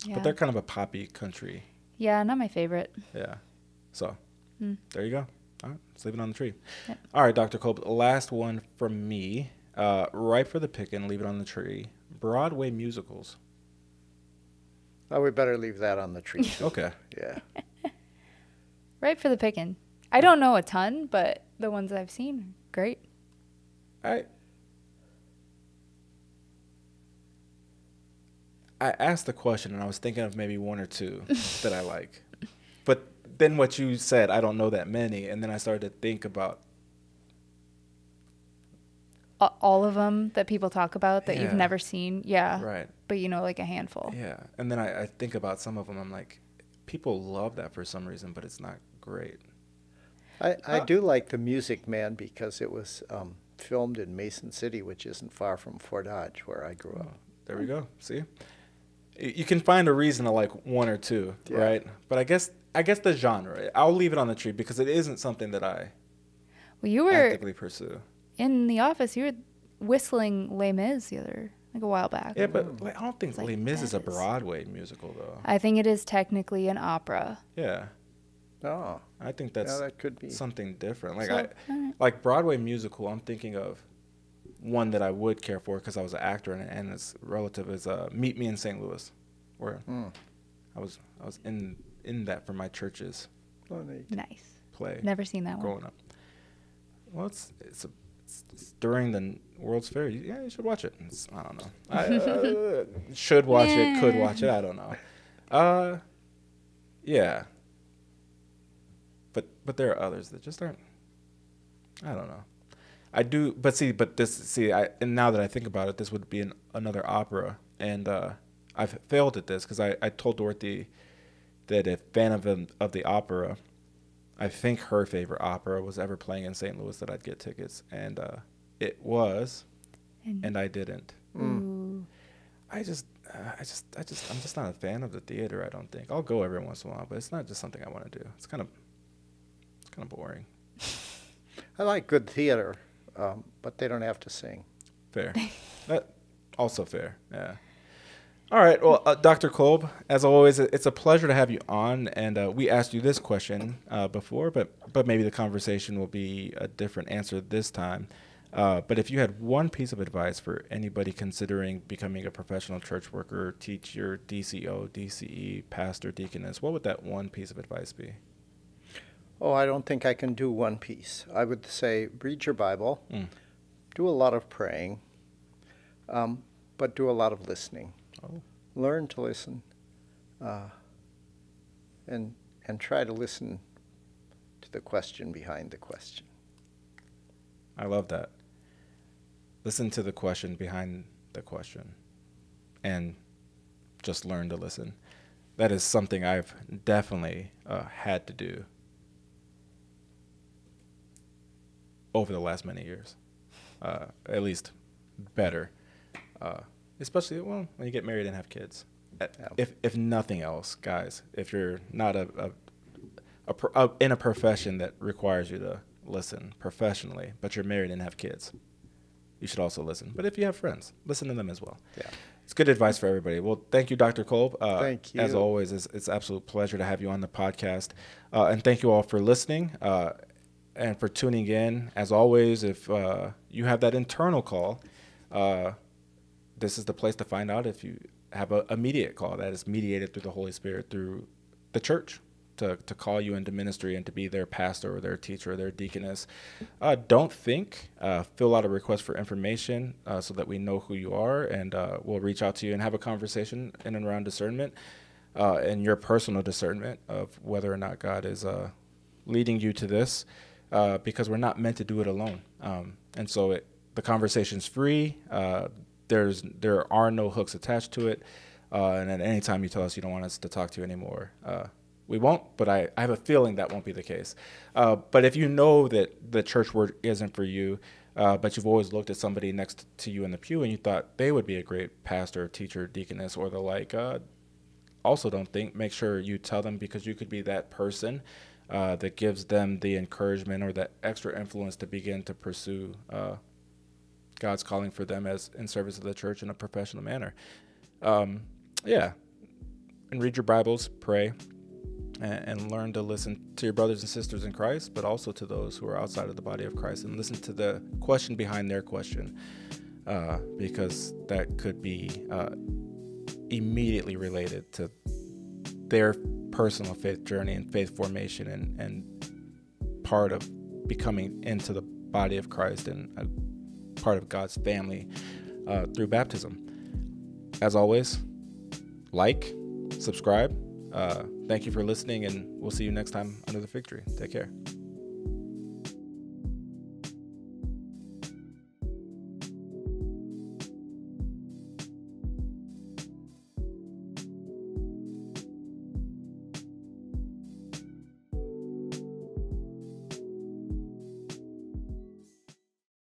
Yeah. But they're kind of a poppy country. Yeah, not my favorite. Yeah. So, mm. there you go. All right, let's leave it on the tree. Yep. All right, Doctor Kolb, last one from me. Uh, ripe for the pickin', leave it on the tree. Broadway musicals. Oh, we better leave that on the tree. Okay. Yeah. Right for the pickin'. I don't know a ton, but the ones I've seen are great. All right. I asked the question, and I was thinking of maybe one or two that I like. But then what you said, I don't know that many, and then I started to think about all of them that people talk about that yeah. you've never seen. Yeah. Right. But you know, like a handful. Yeah. And then I, I think about some of them. I'm like, people love that for some reason, but it's not great. I, I uh, do like The Music Man because it was um, filmed in Mason City, which isn't far from Fort Dodge, where I grew up. There we go. See, you can find a reason to like one or two. Yeah. Right. But I guess, I guess the genre, I'll leave it on the tree because it isn't something that I well, you were actively pursue. In the office, you were whistling Les Mis the other, like a while back. Yeah, but like, I don't think like Les Mis is a Broadway musical, though. I think it is technically an opera. Yeah. Oh. I think that's yeah, that could be. something different. Like, so, I, right. like Broadway musical, I'm thinking of one that I would care for because I was an actor in it, and its relative is uh, Meet Me in Saint Louis, where mm. I was I was in, in that for my church's oh, neat. Nice. play. Never seen that growing one. Growing up. Well, it's, it's a... during the World's Fair. Yeah, you should watch it. It's, I don't know. I uh, should watch yeah. it, could watch it. I don't know. Uh, yeah. But but there are others that just aren't. I don't know. I do, but see, but this, see, I, and now that I think about it, this would be an, another opera. And uh, I've failed at this because I, I told Dorothy that if Phantom of the Opera, I think her favorite opera was ever playing in Saint Louis, that I'd get tickets. And uh, it was, and, and I didn't. Mm. I just, uh, I just, I just, I'm just not a fan of the theater, I don't think. I'll go every once in a while, but it's not just something I want to do. It's kind of, it's kind of boring. I like good theater, um, but they don't have to sing. Fair. That, also fair, yeah. All right. Well, uh, Doctor Kolb, as always, it's a pleasure to have you on. And uh, we asked you this question uh, before, but but maybe the conversation will be a different answer this time. Uh, but if you had one piece of advice for anybody considering becoming a professional church worker, teacher, D C O, D C E, pastor, deaconess, what would that one piece of advice be? Oh, I don't think I can do one piece. I would say read your Bible, mm. do a lot of praying, um, but do a lot of listening. Oh. Learn to listen, uh, and and try to listen to the question behind the question. I love that. Listen to the question behind the question, and just learn to listen. That is something I've definitely uh, had to do over the last many years, uh, at least better. Uh, Especially well, when you get married and have kids. If if nothing else, guys, if you're not a, a, a, a in a profession that requires you to listen professionally, but you're married and have kids, you should also listen. But if you have friends, listen to them as well. Yeah. It's good advice for everybody. Well, thank you, Doctor Kolb. Uh, thank you. As always, it's, it's an absolute pleasure to have you on the podcast. Uh, and thank you all for listening uh, and for tuning in. As always, if uh, you have that internal call, uh, this is the place to find out if you have an immediate call that is mediated through the Holy Spirit, through the church, to, to call you into ministry and to be their pastor or their teacher or their deaconess. Uh, don't think. Uh, fill out a request for information uh, so that we know who you are, and uh, we'll reach out to you and have a conversation in and around discernment uh, and your personal discernment of whether or not God is uh, leading you to this, uh, because we're not meant to do it alone. Um, and so it, the conversation's free. Uh, there's There are no hooks attached to it. Uh, and at any time you tell us you don't want us to talk to you anymore, uh, we won't, but I, I have a feeling that won't be the case. Uh, but if you know that the church word isn't for you, uh, but you've always looked at somebody next to you in the pew and you thought they would be a great pastor, teacher, deaconess, or the like, uh, also don't think. Make sure you tell them, because you could be that person uh, that gives them the encouragement or that extra influence to begin to pursue uh, God's calling for them as in service of the church in a professional manner. Um, yeah. And read your Bibles, pray, and learn to listen to your brothers and sisters in Christ, but also to those who are outside of the body of Christ, and listen to the question behind their question, uh, because that could be uh, immediately related to their personal faith journey and faith formation, and, and part of becoming into the body of Christ and a part of God's family uh, through baptism. As always, like, subscribe, uh, thank you for listening, and we'll see you next time under the fig tree. Take care.